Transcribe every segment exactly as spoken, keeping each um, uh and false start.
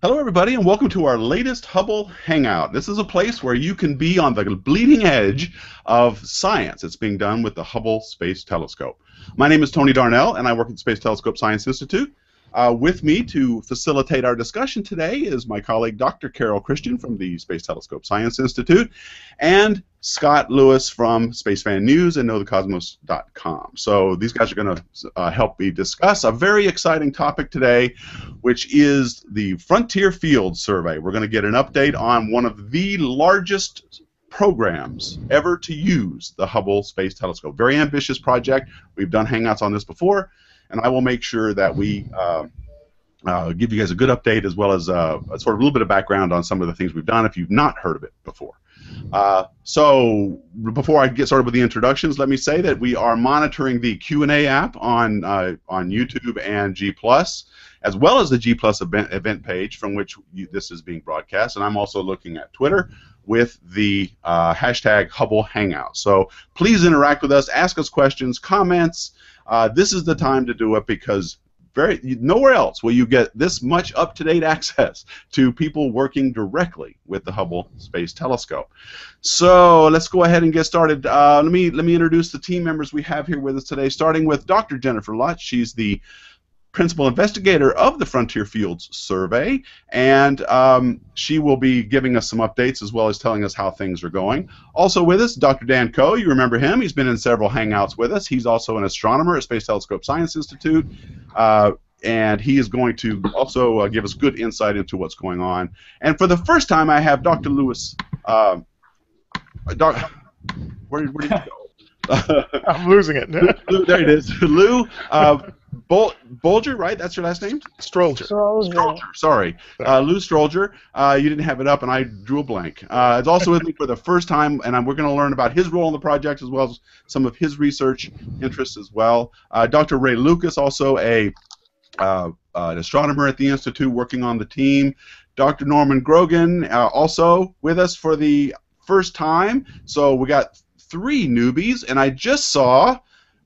Hello everybody and welcome to our latest Hubble Hangout. This is a place where you can be on the bleeding edge of science that's being done with the Hubble Space Telescope. My name is Tony Darnell and I work at the Space Telescope Science Institute. Uh, with me to facilitate our discussion today is my colleague Doctor Carol Christian from the Space Telescope Science Institute and Scott Lewis from Space Fan News and know the cosmos dot com. So these guys are going to uh, help me discuss a very exciting topic today, which is the Frontier Fields Survey. We're going to get an update on one of the largest programs ever to use the Hubble Space Telescope. Very ambitious project. We've done Hangouts on this before, and I will make sure that we uh, uh, give you guys a good update as well as uh, a sort of a little bit of background on some of the things we've done if you've not heard of it before. Uh, so before I get started with the introductions, let me say that we are monitoring the Q and A app on uh, on YouTube and G plus, as well as the G plus event, event page from which you, this is being broadcast. And I'm also looking at Twitter with the uh, hashtag Hubble Hangout. So please interact with us, ask us questions, comments. Uh, this is the time to do it because very nowhere else will you get this much up-to-date access to people working directly with the Hubble Space Telescope. So let's go ahead and get started. Uh, let me let me introduce the team members we have here with us today, starting with Doctor Jennifer Lotz. She's the principal investigator of the Frontier Fields Survey, and um, she will be giving us some updates as well as telling us how things are going. Also with us, Doctor Dan Coe. You remember him. He's been in several Hangouts with us. He's also an astronomer at Space Telescope Science Institute, uh, and he is going to also uh, give us good insight into what's going on. And for the first time, I have Doctor Lewis. Uh, doc where, where did you go? I'm losing it. Lou, there it is. Lou. Uh, Bol Bolger, right? That's your last name? Strolger. Strolger, Strolger sorry. Uh, Lou Strolger. Uh, you didn't have it up, and I drew a blank. Uh, it's also with me for the first time, and I'm, we're going to learn about his role in the project as well as some of his research interests as well. Uh, Doctor Ray Lucas, also a uh, uh, an astronomer at the Institute working on the team. Doctor Norman Grogan, uh, also with us for the first time. So we got three newbies, and I just saw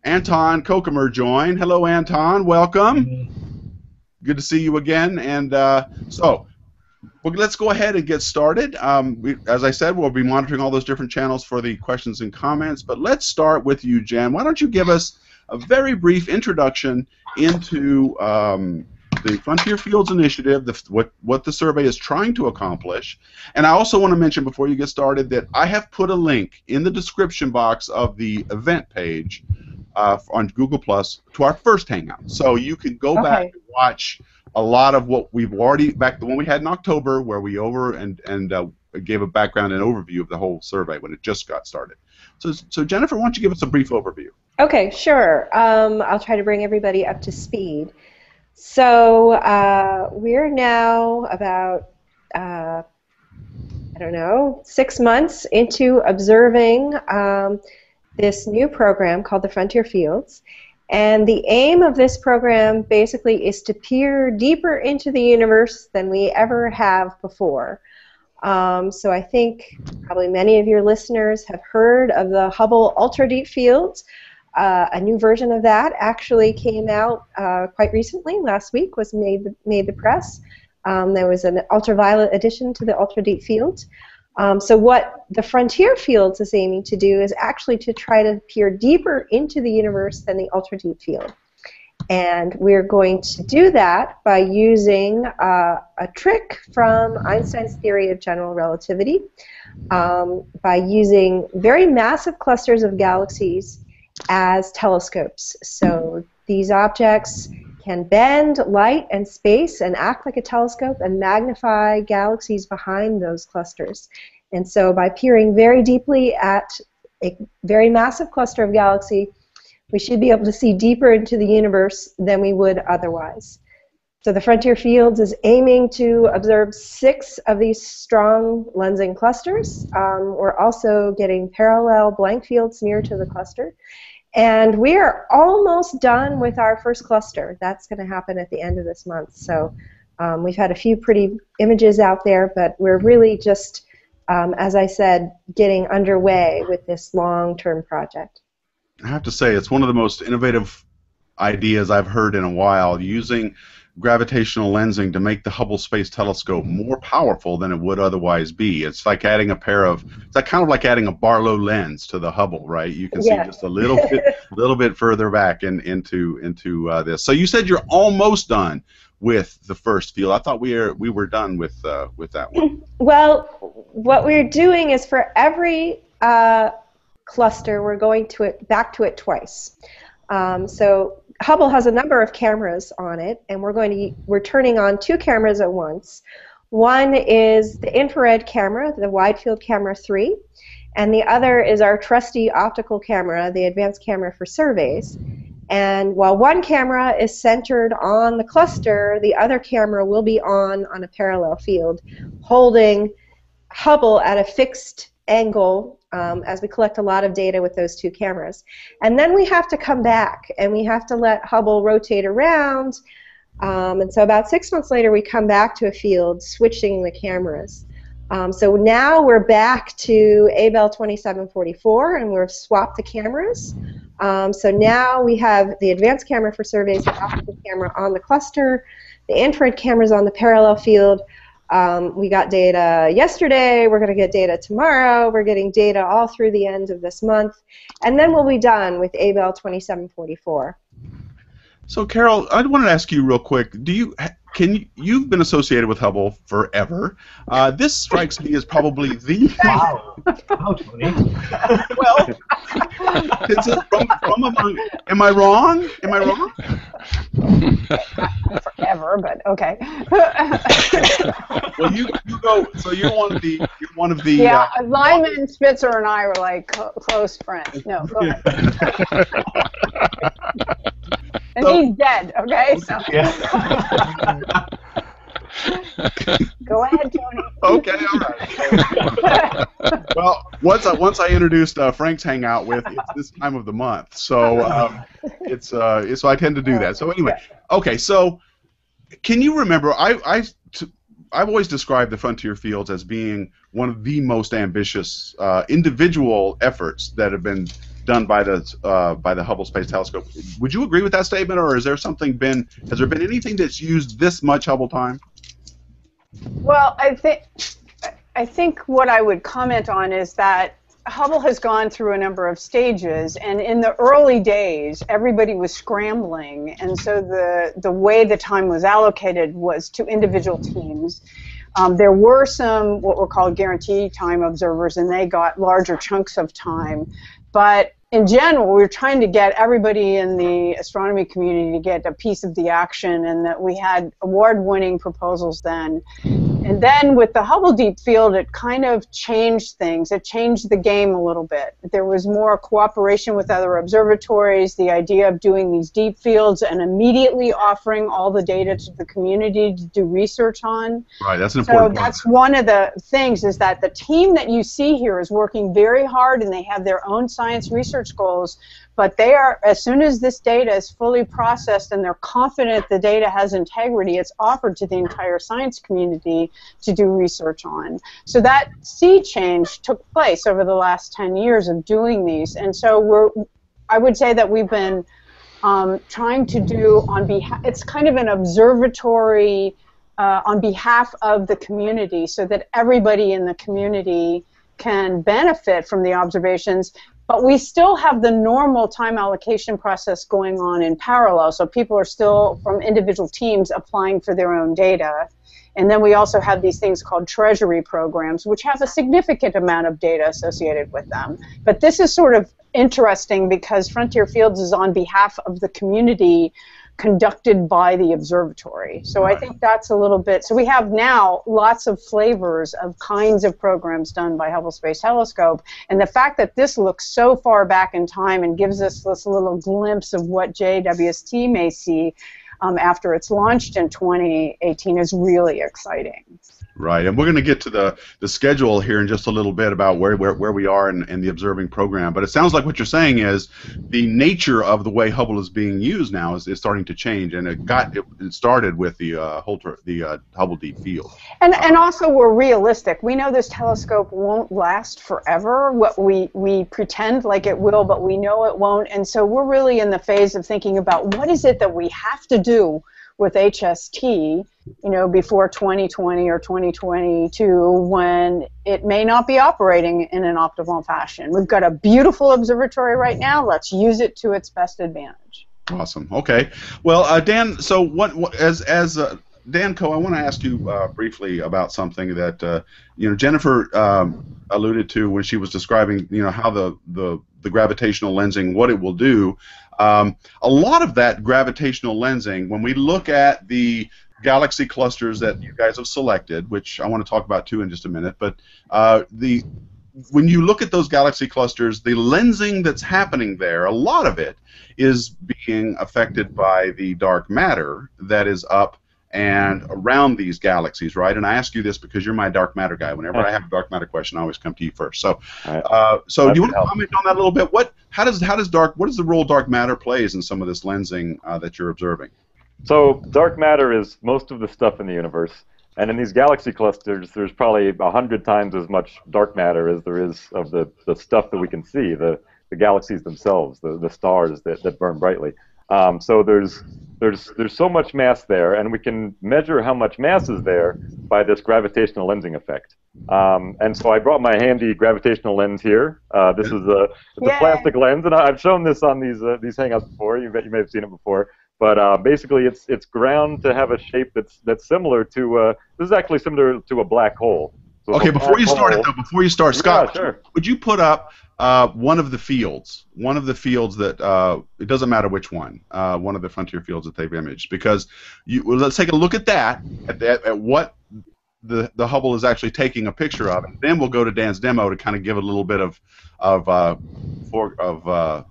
Anton Kokomer joined. Hello, Anton. Welcome. Good to see you again. And uh, so, well, let's go ahead and get started. Um, we, as I said, we'll be monitoring all those different channels for the questions and comments. But let's start with you, Jen. Why don't you give us a very brief introduction into um, the Frontier Fields Initiative, the, what, what the survey is trying to accomplish. And I also want to mention before you get started that I have put a link in the description box of the event page Uh, on Google Plus to our first Hangout, so you can go okay. back and watch a lot of what we've already back the one we had in October, where we over and and uh, gave a background and overview of the whole survey when it just got started. So, so Jennifer, why don't you give us a brief overview? Okay, sure. Um, I'll try to bring everybody up to speed. So uh, we're now about uh, I don't know six months into observing Um, this new program called the Frontier Fields, and the aim of this program basically is to peer deeper into the universe than we ever have before. Um, so I think probably many of your listeners have heard of the Hubble Ultra Deep Field. Uh, a new version of that actually came out uh, quite recently. Last week was made the, made the press. Um, there was an ultraviolet addition to the Ultra Deep Field. Um, so what the Frontier Fields is aiming to do is actually to try to peer deeper into the universe than the Ultra Deep Field. And we're going to do that by using uh, a trick from Einstein's theory of general relativity, um, by using very massive clusters of galaxies as telescopes. So these objects can bend light and space and act like a telescope and magnify galaxies behind those clusters. And so by peering very deeply at a very massive cluster of galaxy, we should be able to see deeper into the universe than we would otherwise. So the Frontier Fields is aiming to observe six of these strong lensing clusters. Um, we're also getting parallel blank fields near to the cluster. And we are almost done with our first cluster. That's going to happen at the end of this month. So um, we've had a few pretty images out there, but we're really just, um, as I said, getting underway with this long-term project. I have to say, it's one of the most innovative ideas I've heard in a while, using gravitational lensing to make the Hubble Space Telescope more powerful than it would otherwise be. It's like adding a pair of, it's like kind of like adding a Barlow lens to the Hubble, right? You can yeah. see just a little bit, little bit further back in, into into uh, this. So you said you're almost done with the first field. I thought we were we were done with uh, with that one. Well, what we're doing is for every uh, cluster, we're going to it back to it twice. Um, so Hubble has a number of cameras on it, and we're going to we're turning on two cameras at once. One is the infrared camera, the Wide Field Camera three, and the other is our trusty optical camera, the Advanced Camera for Surveys. And while one camera is centered on the cluster, the other camera will be on on a parallel field, holding Hubble at a fixed angle Um, as we collect a lot of data with those two cameras. And then we have to come back, and we have to let Hubble rotate around. Um, and so about six months later, we come back to a field, switching the cameras. Um, so now we're back to Abell twenty-seven forty-four, and we've swapped the cameras. Um, so now we have the Advanced Camera for Surveys, the optical camera on the cluster, the infrared cameras on the parallel field. Um, we got data yesterday, we're going to get data tomorrow, we're getting data all through the end of this month, and then we'll be done with Abell twenty-seven forty-four. So Carol, I wanted to ask you real quick, do you, can you, you've been associated with Hubble forever. Uh, this strikes me as probably the... Wow. Wow, Tony. Well, it's a, from, from among, am I wrong? Am I wrong? Forever, but okay. Well, you, you go, so you're one of the, you're one of the... Yeah, uh, Lyman, uh, Spitzer, and I were like co close friends. No, go ahead. And so, he's dead, okay? So. Yeah. Go ahead, Tony. Okay, all right. Well, once I, once I introduced uh, Frank's Hangout with, it's this time of the month, so um, it's uh, so I tend to do that. So anyway, okay, so can you remember, I, I, t I've always described the Frontier Fields as being one of the most ambitious uh, individual efforts that have been done by the uh, by the Hubble Space Telescope. Would you agree with that statement, or is there something been has there been anything that's used this much Hubble time? Well, I think I think what I would comment on is that Hubble has gone through a number of stages, and in the early days, everybody was scrambling, and so the the way the time was allocated was to individual teams. Um, there were some what were called guarantee time observers, and they got larger chunks of time. But in general, we were trying to get everybody in the astronomy community to get a piece of the action, and that we had award-winning proposals then. And then with the Hubble Deep Field, it kind of changed things. It changed the game a little bit. There was more cooperation with other observatories, the idea of doing these deep fields and immediately offering all the data to the community to do research on. Right, that's an important point. So that's one of the things, is that the team that you see here is working very hard, and they have their own science research goals. But they are, as soon as this data is fully processed and they're confident the data has integrity, it's offered to the entire science community to do research on. So that sea change took place over the last ten years of doing these. And so we're, I would say that we've been um, trying to do on behalf, it's kind of an observatory uh, on behalf of the community, so that everybody in the community can benefit from the observations. But we still have the normal time allocation process going on in parallel, so people are still from individual teams applying for their own data. And then we also have these things called treasury programs, which have a significant amount of data associated with them. But this is sort of interesting because Frontier Fields is on behalf of the community, conducted by the observatory. So right. I think that's a little bit, so we have now lots of flavors of kinds of programs done by Hubble Space Telescope, and the fact that this looks so far back in time and gives us this little glimpse of what J W S T may see um, after it's launched in twenty eighteen is really exciting. Right, and we're going to get to the, the schedule here in just a little bit about where, where, where we are in, in the observing program, but it sounds like what you're saying is the nature of the way Hubble is being used now is, is starting to change, and it got it, it started with the, uh, Holter, the uh, Hubble Deep Field. And, uh, and also we're realistic. We know this telescope won't last forever. What we, we pretend like it will, but we know it won't, and so we're really in the phase of thinking about what is it that we have to do with H S T, you know, before twenty twenty or twenty twenty-two, when it may not be operating in an optimal fashion. We've got a beautiful observatory right now. Let's use it to its best advantage. Awesome. Okay. Well, uh, Dan, so what, what as as uh, Dan Coe, I want to ask you uh, briefly about something that uh, you know Jennifer um, alluded to when she was describing, you know, how the the, the gravitational lensing, what it will do. Um, a lot of that gravitational lensing, when we look at the galaxy clusters that you guys have selected, which I want to talk about too in just a minute, but uh, the when you look at those galaxy clusters, the lensing that's happening there, a lot of it is being affected by the dark matter that is up and around these galaxies, right? And I ask you this because you're my dark matter guy. Whenever I have a dark matter question, I always come to you first. So, uh, so do you want to comment on that a little bit? What, how does, how does dark, what is the role dark matter plays in some of this lensing uh, that you're observing? So, dark matter is most of the stuff in the universe, and in these galaxy clusters, there's probably a hundred times as much dark matter as there is of the, the stuff that we can see, the, the galaxies themselves, the, the stars that, that burn brightly. Um, so there's there's there's so much mass there, and we can measure how much mass is there by this gravitational lensing effect. Um, and so I brought my handy gravitational lens here. Uh, this is a, it's a plastic lens, and I've shown this on these uh, these hangouts before. You may, you may have seen it before. But uh, basically, it's it's ground to have a shape that's that's similar to uh, this is actually similar to a black hole. So okay, before you start it though, before you start, Scott, yeah, sure. would, you, would you put up uh, one of the fields, one of the fields that uh, it doesn't matter which one, uh, one of the frontier fields that they've imaged, because you well, let's take a look at that at that at what the the Hubble is actually taking a picture of, and then we'll go to Dan's demo to kind of give a little bit of of uh, for, of uh,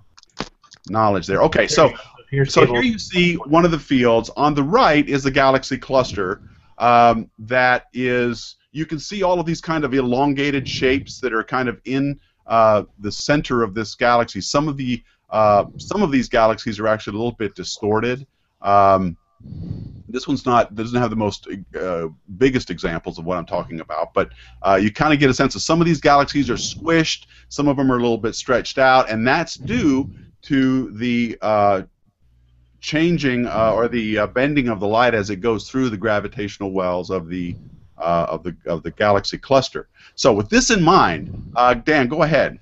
knowledge there. Okay, so. Here's so here you see one of the fields. On the right is the galaxy cluster um, that is, you can see all of these kind of elongated shapes that are kind of in uh, the center of this galaxy. Some of the uh, some of these galaxies are actually a little bit distorted. Um, this one's not, doesn't have the most uh, biggest examples of what I'm talking about, but uh, you kind of get a sense of some of these galaxies are squished, some of them are a little bit stretched out, and that's due to the uh, changing uh, or the uh, bending of the light as it goes through the gravitational wells of the uh, of the of the galaxy cluster. So with this in mind, uh, Dan, go ahead.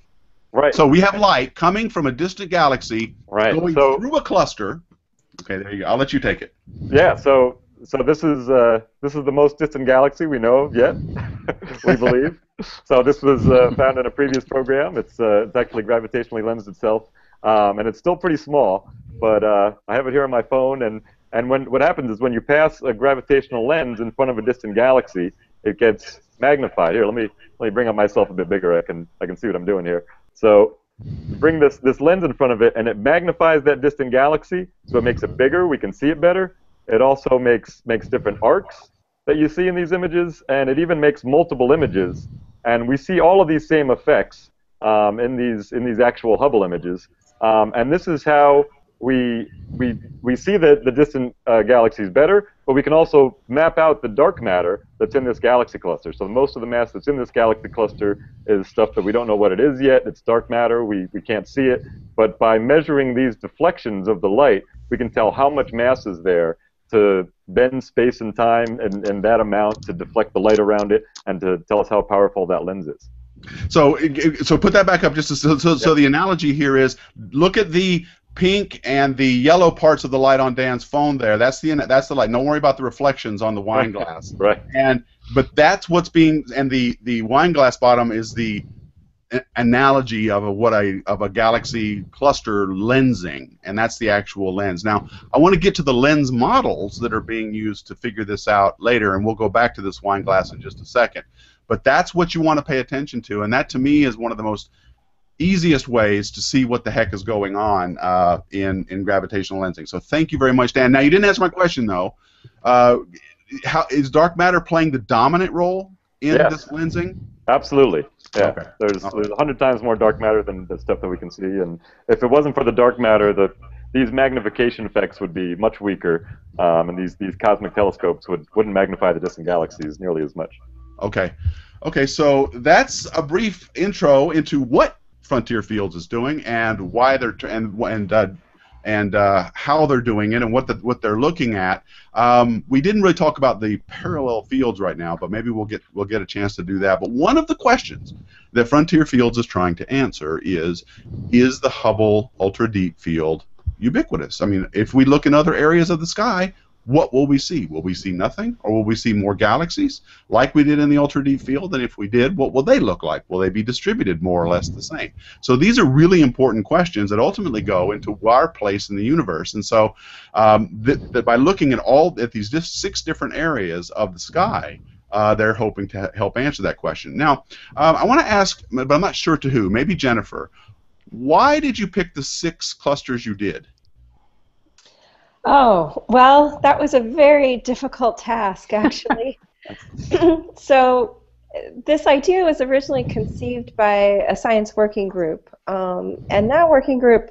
Right. So we have light coming from a distant galaxy, right, going so, through a cluster. Okay, there you go. I'll let you take it. Yeah. So so this is uh, this is the most distant galaxy we know of yet, we believe. So this was uh, found in a previous program. It's uh, it's actually gravitationally lensed itself, um, and it's still pretty small. But uh, I have it here on my phone, and, and when, what happens is when you pass a gravitational lens in front of a distant galaxy, it gets magnified. Here, let me let me bring up myself a bit bigger. I can I can see what I'm doing here. So you bring this this lens in front of it, and it magnifies that distant galaxy, so it makes it bigger. We can see it better. It also makes makes different arcs that you see in these images, and it even makes multiple images. And we see all of these same effects um, in these in these actual Hubble images. Um, and this is how We, we, we see the, the distant uh, galaxies better, but we can also map out the dark matter that's in this galaxy cluster. So most of the mass that's in this galaxy cluster is stuff that we don't know what it is yet. It's dark matter. We, we can't see it. But by measuring these deflections of the light, we can tell how much mass is there to bend space and time and, and that amount to deflect the light around it and to tell us how powerful that lens is. So, so put that back up just to, so, so, so the analogy here is look at the pink and the yellow parts of the light on Dan's phone there. That's the that's the light. Don't worry about the reflections on the wine glass. Right. And but that's what's being and the the wine glass bottom is the analogy of a what I of a galaxy cluster lensing, and that's the actual lens. Now I want to get to the lens models that are being used to figure this out later, and we'll go back to this wine glass in just a second. But that's what you want to pay attention to, and that to me is one of the most easiest ways to see what the heck is going on uh, in, in gravitational lensing. So thank you very much, Dan. Now, you didn't answer my question, though. Uh, how, is dark matter playing the dominant role in yes. this lensing? Absolutely. Yeah. Okay. There's okay. there's a hundred times more dark matter than the stuff that we can see. And if it wasn't for the dark matter, the, these magnification effects would be much weaker, um, and these, these cosmic telescopes would, wouldn't magnify the distant galaxies nearly as much. Okay. Okay, so that's a brief intro into what Frontier Fields is doing and why they're and and uh, and uh, how they're doing it and what the, what they're looking at. Um, we didn't really talk about the parallel fields right now, but maybe we'll get we'll get a chance to do that. But one of the questions that Frontier Fields is trying to answer is, is the Hubble Ultra Deep Field ubiquitous? I mean, if we look in other areas of the sky, what will we see? Will we see nothing, or will we see more galaxies like we did in the Ultra Deep Field? And if we did, what will they look like? Will they be distributed more or less the same? So these are really important questions that ultimately go into our place in the universe. And so um, that, that by looking at all at these just six different areas of the sky, Uh, they're hoping to help answer that question. Now, um, I want to ask, but I'm not sure to who, maybe Jennifer, why did you pick the six clusters you did? Oh, well, that was a very difficult task, actually. So this idea was originally conceived by a science working group, um, and that working group,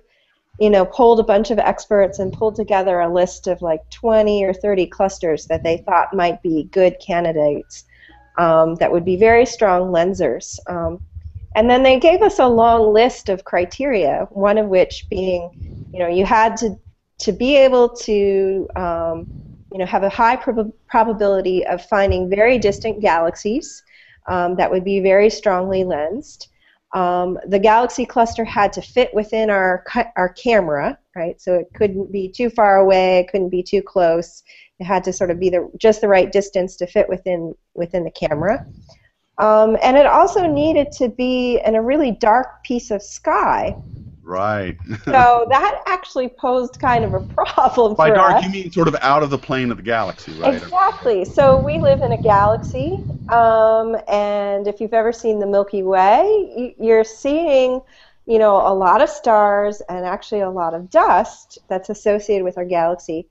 you know, polled a bunch of experts and pulled together a list of like twenty or thirty clusters that they thought might be good candidates um, that would be very strong lensers. Um, and then they gave us a long list of criteria, one of which being, you know, you had to, to be able to, um, you know, have a high prob probability of finding very distant galaxies um, that would be very strongly lensed. Um, the galaxy cluster had to fit within our our camera, right? So it couldn't be too far away, it couldn't be too close. It had to sort of be the just the right distance to fit within within the camera, um, and it also needed to be in a really dark piece of sky. Right. So that actually posed kind of a problem for us. By dark, you mean sort of out of the plane of the galaxy, right? Exactly. So we live in a galaxy, um, and if you've ever seen the Milky Way, you're seeing, you know, a lot of stars and actually a lot of dust that's associated with our galaxy.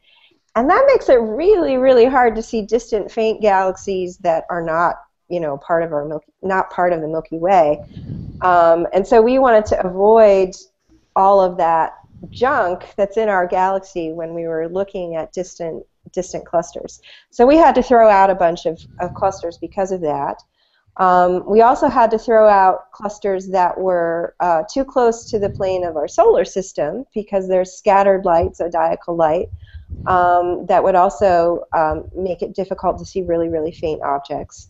And that makes it really, really hard to see distant, faint galaxies that are not, you know, part of our Milky, not part of the Milky Way. Um, and so we wanted to avoid all of that junk that's in our galaxy when we were looking at distant distant clusters. So we had to throw out a bunch of, of clusters because of that. Um, we also had to throw out clusters that were uh, too close to the plane of our solar system because there's scattered light, zodiacal light, um, that would also um, make it difficult to see really, really faint objects.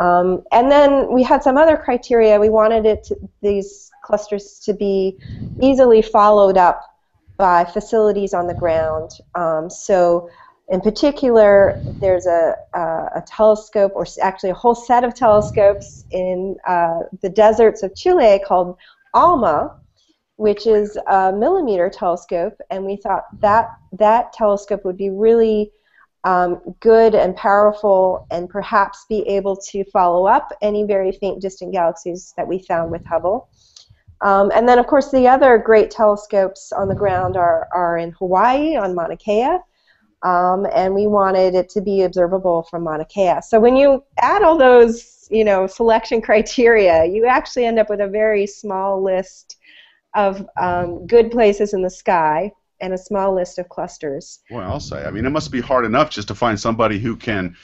Um, and then we had some other criteria. We wanted it to, these clusters to be easily followed up by facilities on the ground. Um, so in particular, there's a, a, a telescope, or actually a whole set of telescopes in uh, the deserts of Chile called ALMA, which is a millimeter telescope, and we thought that that telescope would be really Um, good and powerful, and perhaps be able to follow up any very faint distant galaxies that we found with Hubble. Um, and then, of course, the other great telescopes on the ground are, are in Hawaii, on Mauna Kea, um, and we wanted it to be observable from Mauna Kea. So when you add all those, you know, selection criteria, you actually end up with a very small list of um, good places in the sky, and a small list of clusters. Well, I'll say. I mean, it must be hard enough just to find somebody who can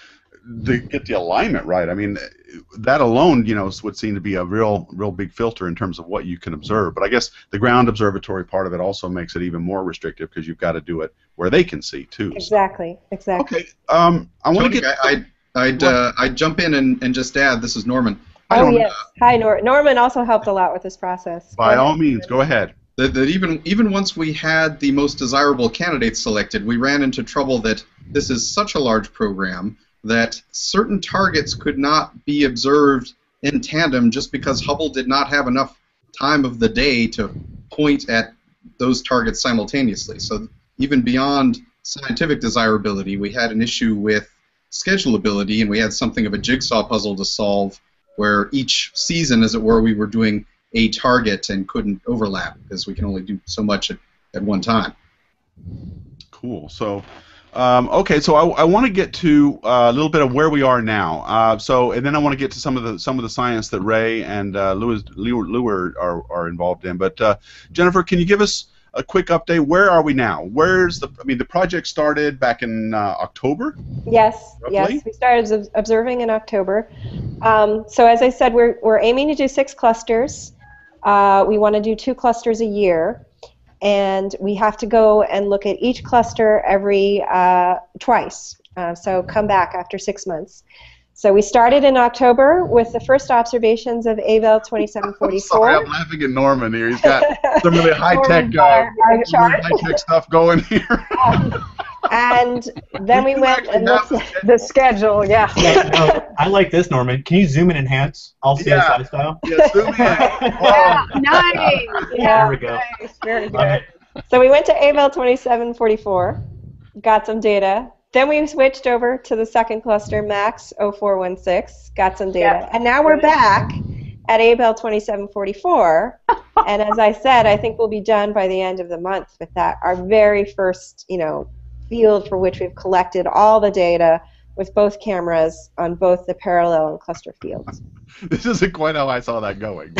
the, get the alignment right. I mean, that alone, you know, would seem to be a real, real big filter in terms of what you can observe. But I guess the ground observatory part of it also makes it even more restrictive because you've got to do it where they can see too. Exactly. So. Exactly. Okay. Um, I want to get. I, I, I'd uh, I'd jump in and, and just add. This is Norman. I oh yes. Uh, Hi, Nor Norman. Also helped a lot with this process. By all means, go ahead. That, that even even once we had the most desirable candidates selected, we ran into trouble that this is such a large program that certain targets could not be observed in tandem just because Hubble did not have enough time of the day to point at those targets simultaneously. So even beyond scientific desirability, we had an issue with schedulability, and we had something of a jigsaw puzzle to solve where each season, as it were, we were doing a target and couldn't overlap because we can only do so much at, at one time. Cool. So, um, okay. So I, I want to get to uh, a little bit of where we are now. Uh, so, and then I want to get to some of the some of the science that Ray and uh, Lou, Lou, Lou are, are are involved in. But uh, Jennifer, can you give us a quick update? Where are we now? Where's the? I mean, the project started back in uh, October. Yes. Roughly? Yes. We started observing in October. Um, so as I said, we're we're aiming to do six clusters. Uh, we want to do two clusters a year, and we have to go and look at each cluster every uh, twice. Uh, so come back after six months. So we started in October with the first observations of Abell twenty-seven forty-four. I'm sorry, I'm laughing at Norman here. He's got some really high-tech uh, high-tech stuff going here. Um, and then we went and looked at the schedule. Yeah. yeah no, I like this, Norman. Can you zoom in and enhance? All C S I style. Yeah, zoom in. Yeah, nice. Yeah, there we go. Nice. Very good. So we went to Abell twenty-seven forty-four, got some data. Then we switched over to the second cluster, MACS oh four one six, got some data. Yeah. And now we're back at Abell twenty-seven forty-four. And as I said, I think we'll be done by the end of the month with that, our very first, you know, field for which we've collected all the data with both cameras on both the parallel and cluster fields. This isn't quite how I saw that going.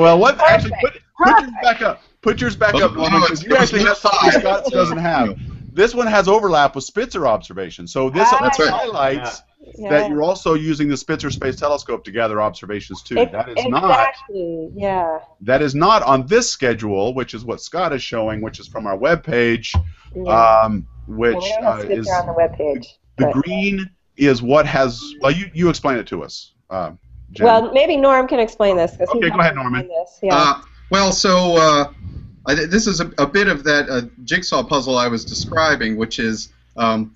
Well, what actually put, put yours back up. Put yours back up, because you actually have something Scott doesn't have. This one has overlap with Spitzer observations, so this ah, right. highlights yeah. that you're also using the Spitzer Space Telescope to gather observations too. It, that is exactly. not. Yeah. That is not on this schedule, which is what Scott is showing, which is from our webpage, yeah. um, which well, uh, is on the webpage. The but, green yeah. is what has. Well, you you explain it to us. Uh, well, maybe Norm can explain this. Okay, go ahead, Norman. Yeah. Uh, well, so. Uh, I th this is a, a bit of that uh, jigsaw puzzle I was describing, which is um,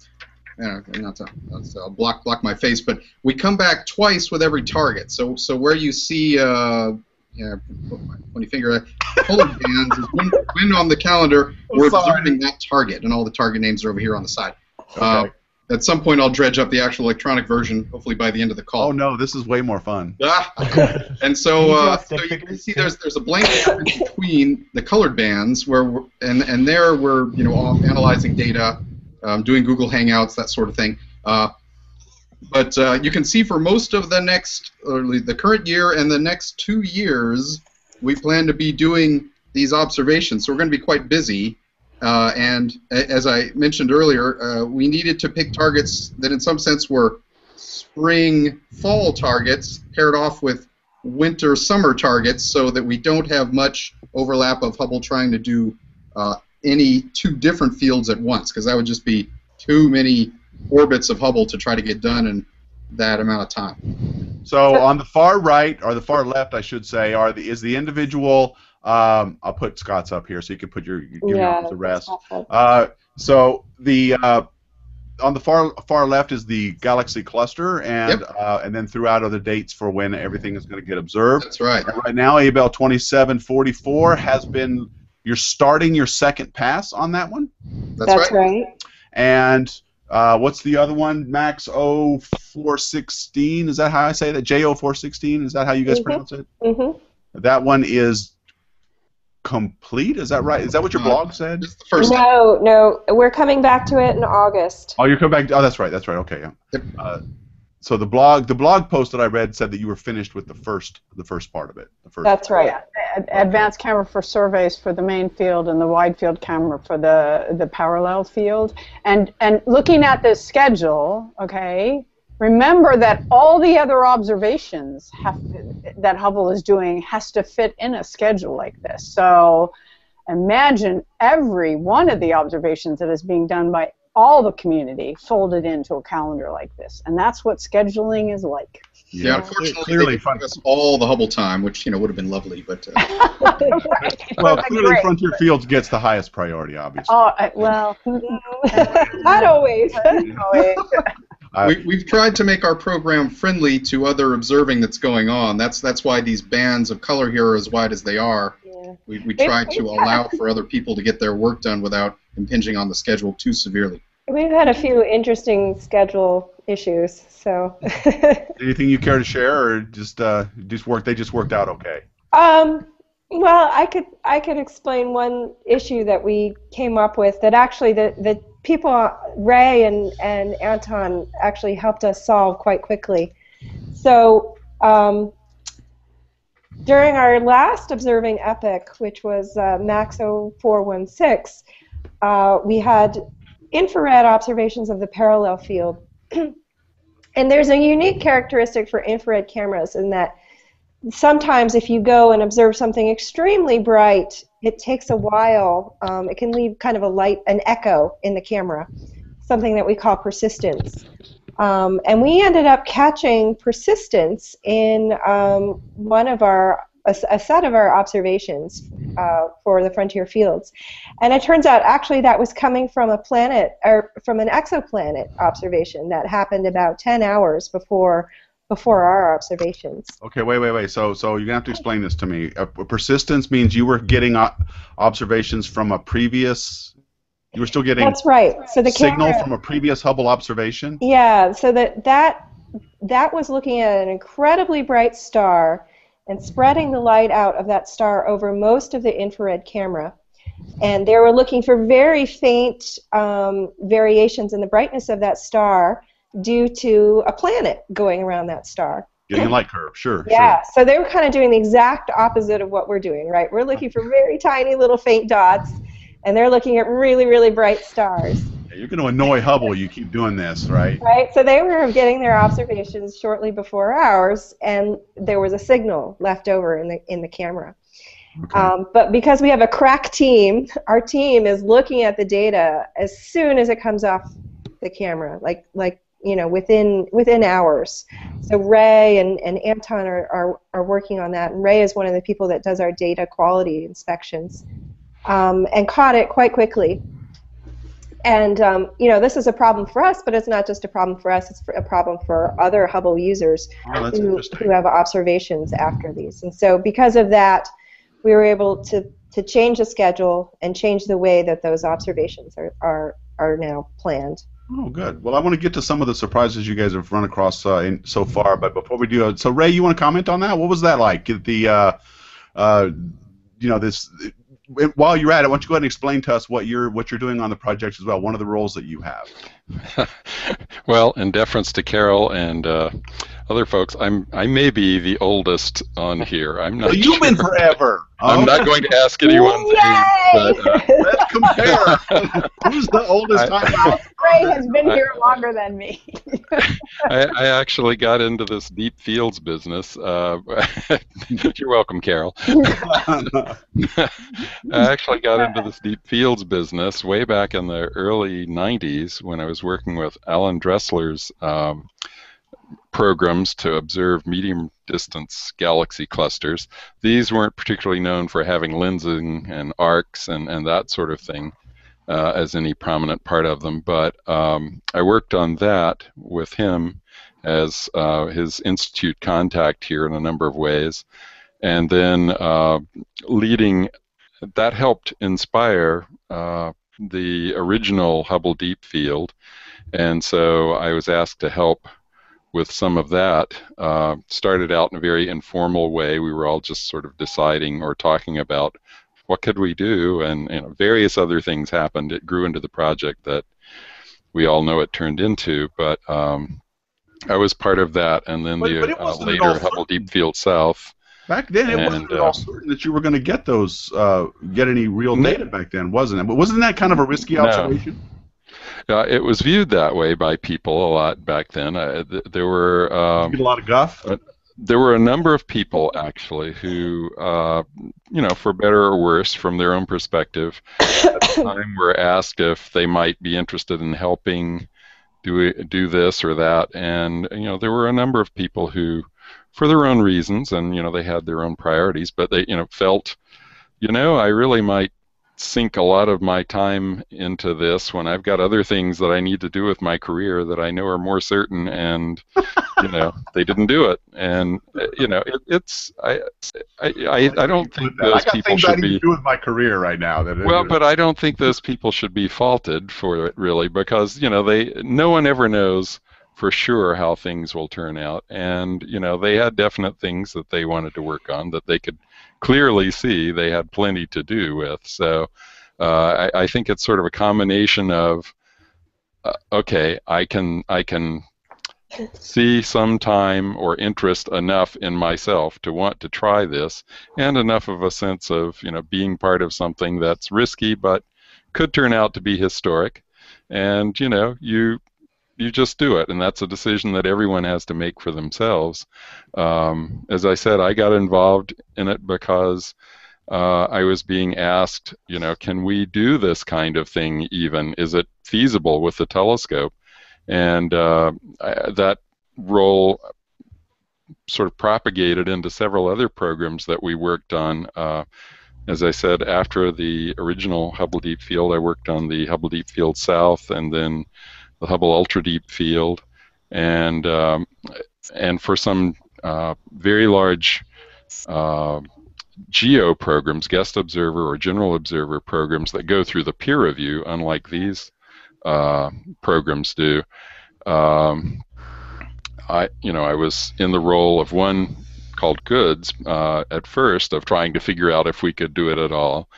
uh, not to, not to block block my face, but we come back twice with every target. So so where you see uh, yeah, put my pointy finger, polar bands is when, when on the calendar oh, we're sorry. observing that target, and all the target names are over here on the side. Okay. Uh, at some point, I'll dredge up the actual electronic version, hopefully by the end of the call. Oh no, this is way more fun. Ah. And so, uh, so you can see there's there's a blank gap between the colored bands where we're, and and there we're you know all analyzing data, um, doing Google Hangouts, that sort of thing. Uh, but uh, you can see for most of the next, or the current year and the next two years, we plan to be doing these observations. So we're going to be quite busy. Uh, and as I mentioned earlier, uh, we needed to pick targets that in some sense were spring, fall targets paired off with winter, summer targets so that we don't have much overlap of Hubble trying to do uh, any two different fields at once, because that would just be too many orbits of Hubble to try to get done in that amount of time. So on the far right, or the far left I should say, are the, is the individual Um, I'll put Scott's up here so you can put your give yeah, the rest. Uh, so the uh, on the far far left is the galaxy cluster, and yep. uh, and then throughout are the dates for when everything is going to get observed. That's right. And right now, Abell twenty-seven forty-four has been. You're starting your second pass on that one. That's, That's right. right. And uh, what's the other one? MACS oh four sixteen. Is that how I say that? J oh four sixteen. Is that how you guys mm-hmm. pronounce it? Mm-hmm. That one is. Complete? Is that right? Is that what your blog said? Just the first no, no. We're coming back to it in August. Oh, you're coming back. To, oh, that's right. That's right. Okay. Yeah. Uh, so the blog, the blog post that I read said that you were finished with the first, the first part of it. The first that's part. right. Yeah. Advanced camera for surveys for the main field and the wide field camera for the the parallel field. And and looking at this schedule, okay. Remember that all the other observations have to, that Hubble is doing has to fit in a schedule like this. So imagine every one of the observations that is being done by all the community folded into a calendar like this, and that's what scheduling is like. Yeah, yeah. Unfortunately, clearly they gave us all the Hubble time, which you know would have been lovely, but uh, right. well, clearly great, Frontier but... Fields gets the highest priority, obviously. Oh, I, well, not always. Not always. We, we've tried to make our program friendly to other observing that's going on. That's that's why these bands of color here are as wide as they are. Yeah. We, we try to allow for other people to get their work done without impinging on the schedule too severely. We've had a few interesting schedule issues. So anything you care to share, or just uh, just work? They just worked out okay. Um. Well, I could I could explain one issue that we came up with that actually the the. People, Ray and, and Anton actually helped us solve quite quickly. So um, during our last observing epoch, which was uh, MACS oh four one six, uh, we had infrared observations of the parallel field. And there's a unique characteristic for infrared cameras in that sometimes if you go and observe something extremely bright it takes a while. Um, it can leave kind of a light, an echo in the camera, something that we call persistence. Um, and we ended up catching persistence in um, one of our, a, a set of our observations uh, for the Frontier Fields. And it turns out actually that was coming from a planet, or from an exoplanet observation that happened about ten hours before before our observations. Okay, wait, wait, wait. So, so you're gonna have to explain this to me. Uh, persistence means you were getting observations from a previous. You were still getting. That's right. So the signal camera, from a previous Hubble observation. Yeah. So that that that was looking at an incredibly bright star, and spreading the light out of that star over most of the infrared camera, and they were looking for very faint um, variations in the brightness of that star, due to a planet going around that star. Getting a light curve, sure. Yeah, sure. So they were kind of doing the exact opposite of what we're doing, right? We're looking for very tiny little faint dots, and they're looking at really, really bright stars. Yeah, you're going to annoy Hubble, you keep doing this, right? Right, so they were getting their observations shortly before ours, and there was a signal left over in the, in the camera. Okay. Um, but because we have a crack team, our team is looking at the data as soon as it comes off the camera, like like you know, within within hours. So Ray and, and Anton are, are, are working on that. And Ray is one of the people that does our data quality inspections, um, and caught it quite quickly. And, um, you know, this is a problem for us, but it's not just a problem for us. It's a problem for other Hubble users oh, who, who have observations after these. And so because of that, we were able to, to change the schedule and change the way that those observations are, are, are now planned. Oh, good. Well, I want to get to some of the surprises you guys have run across uh, in, so far, but before we do, uh, so Ray, you want to comment on that? What was that like? The, uh, uh, you know, this. It, while you're at it, why don't you go ahead and explain to us what you're what you're doing on the project as well? One of the roles that you have. Well, in deference to Carol and uh, other folks, I'm I may be the oldest on here. I'm not. Well, you've sure. been forever. I'm oh. not going to ask anyone. Yay! But, uh, let's compare. Who's the oldest? I, Ray has been I, here longer than me. I, I actually got into this deep fields business. Uh, you're welcome, Carol. I actually got into this deep fields business way back in the early nineties when I was working with Alan Dressler's um, programs to observe medium-distance galaxy clusters. These weren't particularly known for having lensing and arcs and, and that sort of thing uh, as any prominent part of them, but um, I worked on that with him as uh, his institute contact here in a number of ways, and then uh, leading, that helped inspire uh, the original Hubble Deep Field, and so I was asked to help with some of that. Uh, started out in a very informal way. We were all just sort of deciding or talking about what could we do, and you know, various other things happened. It grew into the project that we all know it turned into, but um, I was part of that, and then but, the but uh, later Hubble Deep Field South. Back then, it and, wasn't at all uh, certain that you were going to get those, uh, get any real data back then, wasn't it? But wasn't that kind of a risky no. observation? Uh, it was viewed that way by people a lot back then. Uh, th there were um, a lot of guff. Uh, there were a number of people actually who, uh, you know, for better or worse, from their own perspective, at the time were asked if they might be interested in helping do do this or that, and you know, there were a number of people who, for their own reasons, and you know, they had their own priorities, but they, you know, felt, you know, I really might sink a lot of my time into this when I've got other things that I need to do with my career that I know are more certain, and you know, they didn't do it, and you know, it, it's I I I, I don't think those people should be do with my career right now. That well, but I don't think those people should be faulted for it really, because you know, they no one ever knows for sure how things will turn out, and you know, they had definite things that they wanted to work on that they could clearly see they had plenty to do with. So uh, I, I think it's sort of a combination of uh, okay, I can I can see some time or interest enough in myself to want to try this, and enough of a sense of you know, being part of something that's risky but could turn out to be historic, and you know, you you just do it, and that's a decision that everyone has to make for themselves. Um, as I said, I got involved in it because uh, I was being asked, you know, can we do this kind of thing even? Is it feasible with the telescope? And uh, I, that role sort of propagated into several other programs that we worked on. Uh, as I said, after the original Hubble Deep Field, I worked on the Hubble Deep Field South and then the Hubble Ultra Deep Field. And, um, and for some uh, very large uh, GEO programs, guest observer or general observer programs that go through the peer review, unlike these uh, programs do, um, I, you know, I was in the role of one called GOODS uh, at first, of trying to figure out if we could do it at all.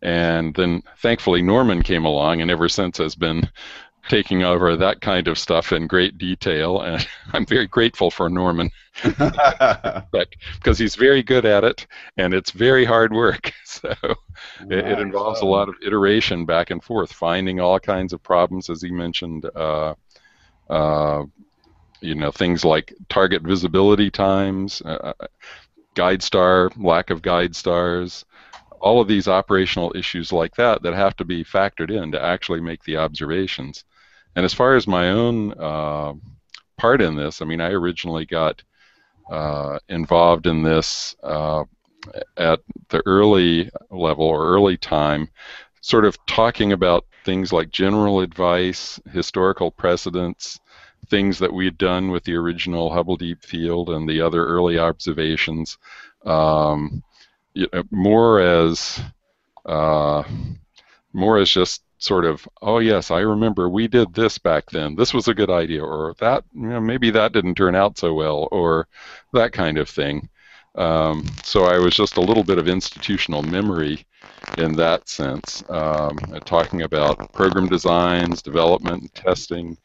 And then thankfully Norman came along, and ever since has been taking over that kind of stuff in great detail, and I'm very grateful for Norman but, because he's very good at it, and it's very hard work, so nice. it, it involves a lot of iteration back and forth, finding all kinds of problems, as he mentioned, uh, uh, you know, things like target visibility times, uh, guide star, lack of guide stars, all of these operational issues like that that have to be factored in to actually make the observations. And as far as my own uh, part in this, I mean, I originally got uh, involved in this uh, at the early level or early time, sort of talking about things like general advice, historical precedents, things that we had done with the original Hubble Deep Field and the other early observations, um, you know, more as uh, more as just sort of, oh yes, I remember we did this back then, this was a good idea, or that, you know, maybe that didn't turn out so well, or that kind of thing. Um, so I was just a little bit of institutional memory in that sense, um, talking about program designs, development, testing,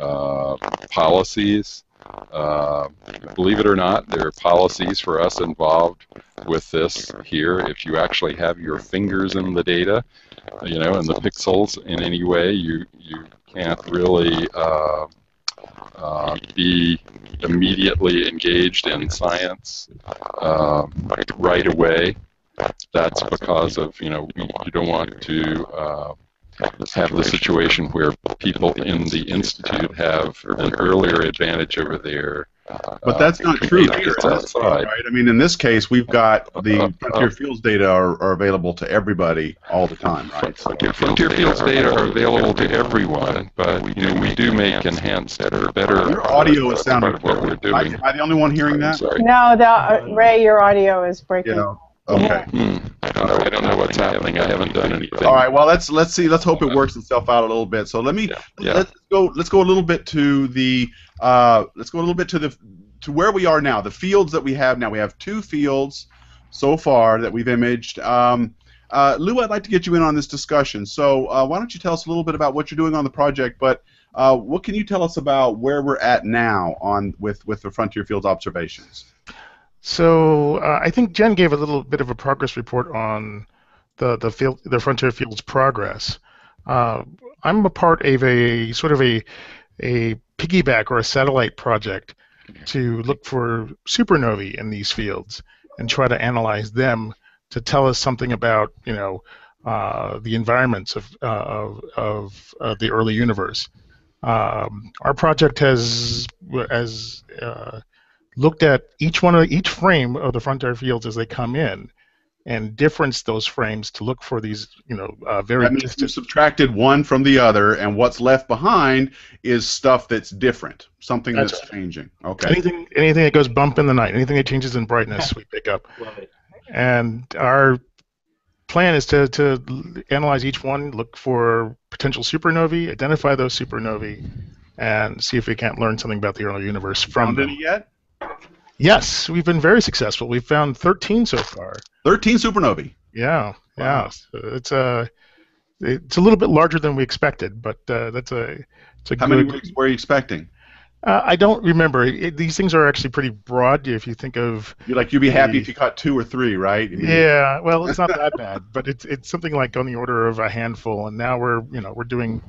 uh, policies. Uh, believe it or not, there are policies for us involved with this here. If you actually have your fingers in the data, you know, in the pixels in any way, you you can't really uh, uh, be immediately engaged in science uh, right away. That's because of, you know, you don't want to uh, have the situation where people in the institute have an earlier advantage over their. Uh, but that's not true. That's right. I mean, in this case, we've got the uh, uh, Frontier Fields data are, are available to everybody all the time, right? Frontier, Frontier Fields data are available to everyone, but we do, we do make enhanced or better. Your audio is sounding part of what we're doing. Am I the only one hearing that? Sorry. No, the, uh, Ray, your audio is breaking. You know, okay. Mm-hmm. I don't know. I don't know what's happening. I haven't done anything. All right. Well, let's let's see. Let's hope it works itself out a little bit. So let me yeah. Yeah. let's go. Let's go a little bit to the. Uh, let's go a little bit to the to where we are now. The fields that we have now. We have two fields so far that we've imaged. Um, uh, Lou, I'd like to get you in on this discussion. So uh, why don't you tell us a little bit about what you're doing on the project? But uh, what can you tell us about where we're at now on with with the Frontier Fields observations? So uh, I think Jen gave a little bit of a progress report on the the field, the Frontier Fields progress. Uh, I'm a part of a sort of a a piggyback or a satellite project to look for supernovae in these fields and try to analyze them to tell us something about, you know, uh, the environments of uh, of, of uh, the early universe. Um, our project has as uh, looked at each one of each frame of the Frontier Fields as they come in, and differenced those frames to look for these, you know, uh, very. That means you subtracted one from the other, and what's left behind is stuff that's different, something that's, that's right. changing. Okay. Anything, anything that goes bump in the night, anything that changes in brightness, we pick up. Love it. And our plan is to to analyze each one, look for potential supernovae, identify those supernovae, and see if we can't learn something about the early universe from them. Found any yet? Yes, we've been very successful. We've found thirteen so far. thirteen supernovae. Yeah, yeah. Wow. So it's a it's a little bit larger than we expected, but uh, that's a it's a How good, many weeks were you expecting? Uh, I don't remember. It, these things are actually pretty broad. If you think of, you like you'd be the, happy if you caught two or three, right? I mean, yeah. Well, it's not that bad, but it's it's something like on the order of a handful, and now we're you know we're doing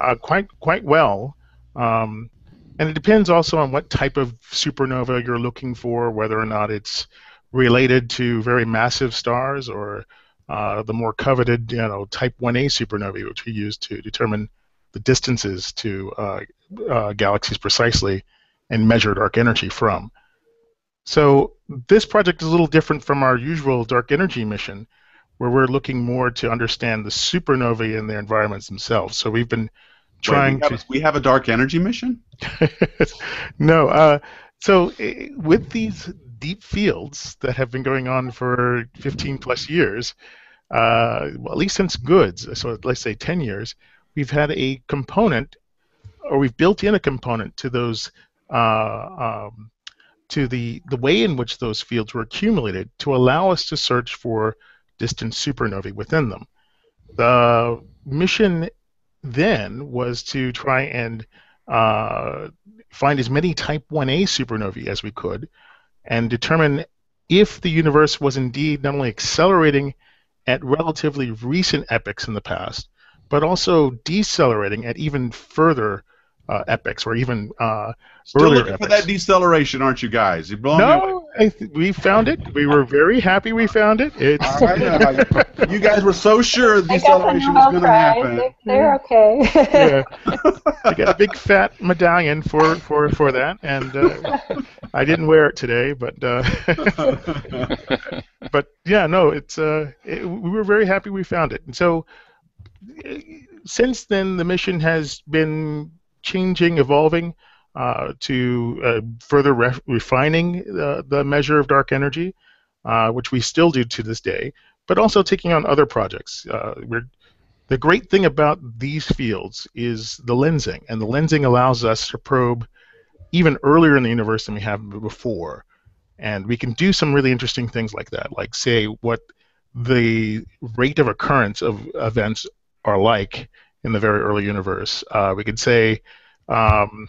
uh, quite quite well. Um, And it depends also on what type of supernova you're looking for, whether or not it's related to very massive stars or uh, the more coveted, you know, Type one A supernovae, which we use to determine the distances to uh, uh, galaxies precisely and measure dark energy from. So this project is a little different from our usual dark energy mission, where we're looking more to understand the supernovae and their environments themselves. So we've been trying Wait, we have, to... We have a dark energy mission? No. Uh, so it, with these deep fields that have been going on for fifteen plus years, uh, well, at least since GOODS, so let's say ten years, we've had a component, or we've built in a component to those, uh, um, to the, the way in which those fields were accumulated to allow us to search for distant supernovae within them. The mission then was to try and uh, find as many Type one A supernovae as we could and determine if the universe was indeed not only accelerating at relatively recent epochs in the past, but also decelerating at even further uh, epochs or even uh, Still earlier looking epochs. For that deceleration, aren't you guys? You no, I th we found it. We were very happy we found it. It's All right, uh, you guys were so sure deceleration was going to happen. They're okay. Yeah. I got a big fat medallion for for for that, and uh, I didn't wear it today, but. Uh, but yeah, no, it's uh, it, we were very happy we found it, and so. Since then, the mission has been changing, evolving uh, to uh, further ref refining the, the measure of dark energy, uh, which we still do to this day, but also taking on other projects. Uh, we're, the great thing about these fields is the lensing, and the lensing allows us to probe even earlier in the universe than we have before. And we can do some really interesting things like that, like say what the rate of occurrence of events are like in the very early universe. Uh, we could say, um,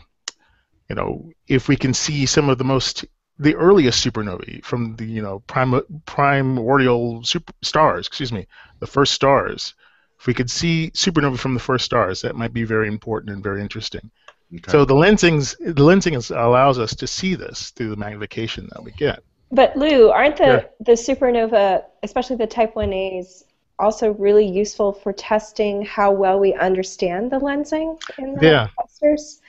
you know, if we can see some of the most, the earliest supernovae from the, you know, prim primordial super stars, excuse me, the first stars. If we could see supernovae from the first stars, that might be very important and very interesting. Okay. So the lensings, the lensing is, allows us to see this through the magnification that we get. But Lou, aren't the, yeah. the supernova, especially the Type one A's, also really useful for testing how well we understand the lensing in the yeah. clusters?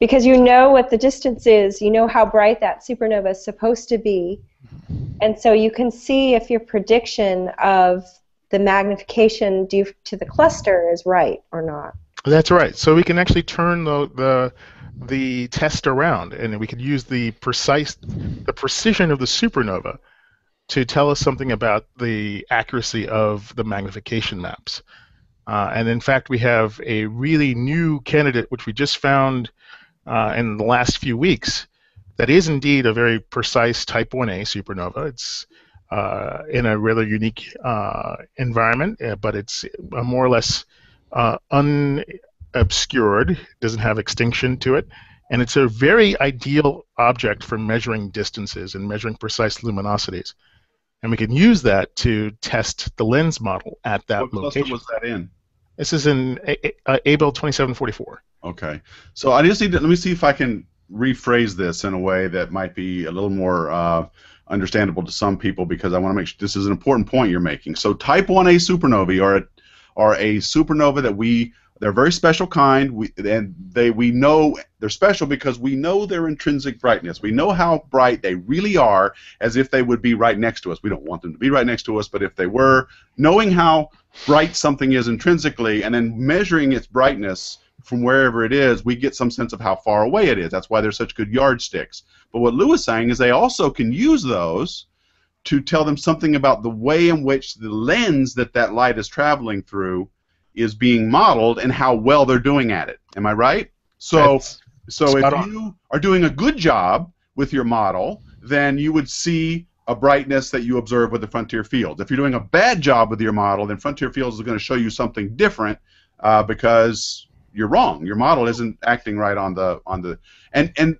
Because you know what the distance is, you know how bright that supernova is supposed to be, and so you can see if your prediction of the magnification due to the cluster is right or not. That's right. So we can actually turn the, the, the test around, and we could use the precise, the precision of the supernova to tell us something about the accuracy of the magnification maps. Uh, and in fact, we have a really new candidate, which we just found uh, in the last few weeks, that is indeed a very precise Type one A supernova. It's uh, in a rather unique uh, environment, but it's a more or less uh, unobscured, doesn't have extinction to it. And it's a very ideal object for measuring distances and measuring precise luminosities. And we can use that to test the lens model at that what location. What cluster was that in? This is in Abell twenty-seven forty-four. Okay. So I just need to, let me see if I can rephrase this in a way that might be a little more uh, understandable to some people, because I want to make sure this is an important point you're making. So Type one A supernovae are a, are a supernova that we, they're a very special kind, we, and they we know they're special because we know their intrinsic brightness. We know how bright they really are, as if they would be right next to us. We don't want them to be right next to us, but if they were, knowing how bright something is intrinsically and then measuring its brightness from wherever it is, we get some sense of how far away it is. That's why they're such good yardsticks. But what Lou is saying is they also can use those to tell them something about the way in which the lens that that light is traveling through is being modeled and how well they're doing at it. Am I right? So That's so if on. you are doing a good job with your model, then you would see a brightness that you observe with the Frontier Fields. If you're doing a bad job with your model, then Frontier Fields is going to show you something different uh, because you're wrong. Your model isn't acting right on the on the and and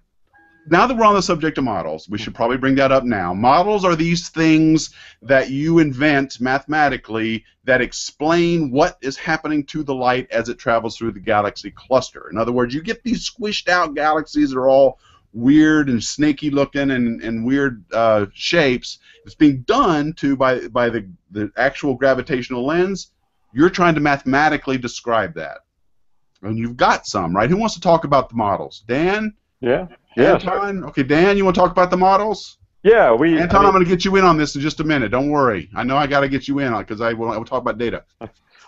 now that we're on the subject of models, we should probably bring that up now. Models are these things that you invent mathematically that explain what is happening to the light as it travels through the galaxy cluster. In other words, you get these squished out galaxies that are all weird and snaky looking and, and weird uh, shapes. It's being done to by, by the, the actual gravitational lens. You're trying to mathematically describe that. And you've got some, right? Who wants to talk about the models? Dan? Yeah. Anton? Yeah. Okay, Dan, you want to talk about the models? Yeah, we. Anton, I mean, I'm going to get you in on this in just a minute. Don't worry. I know I got to get you in on it because I will, I will talk about data.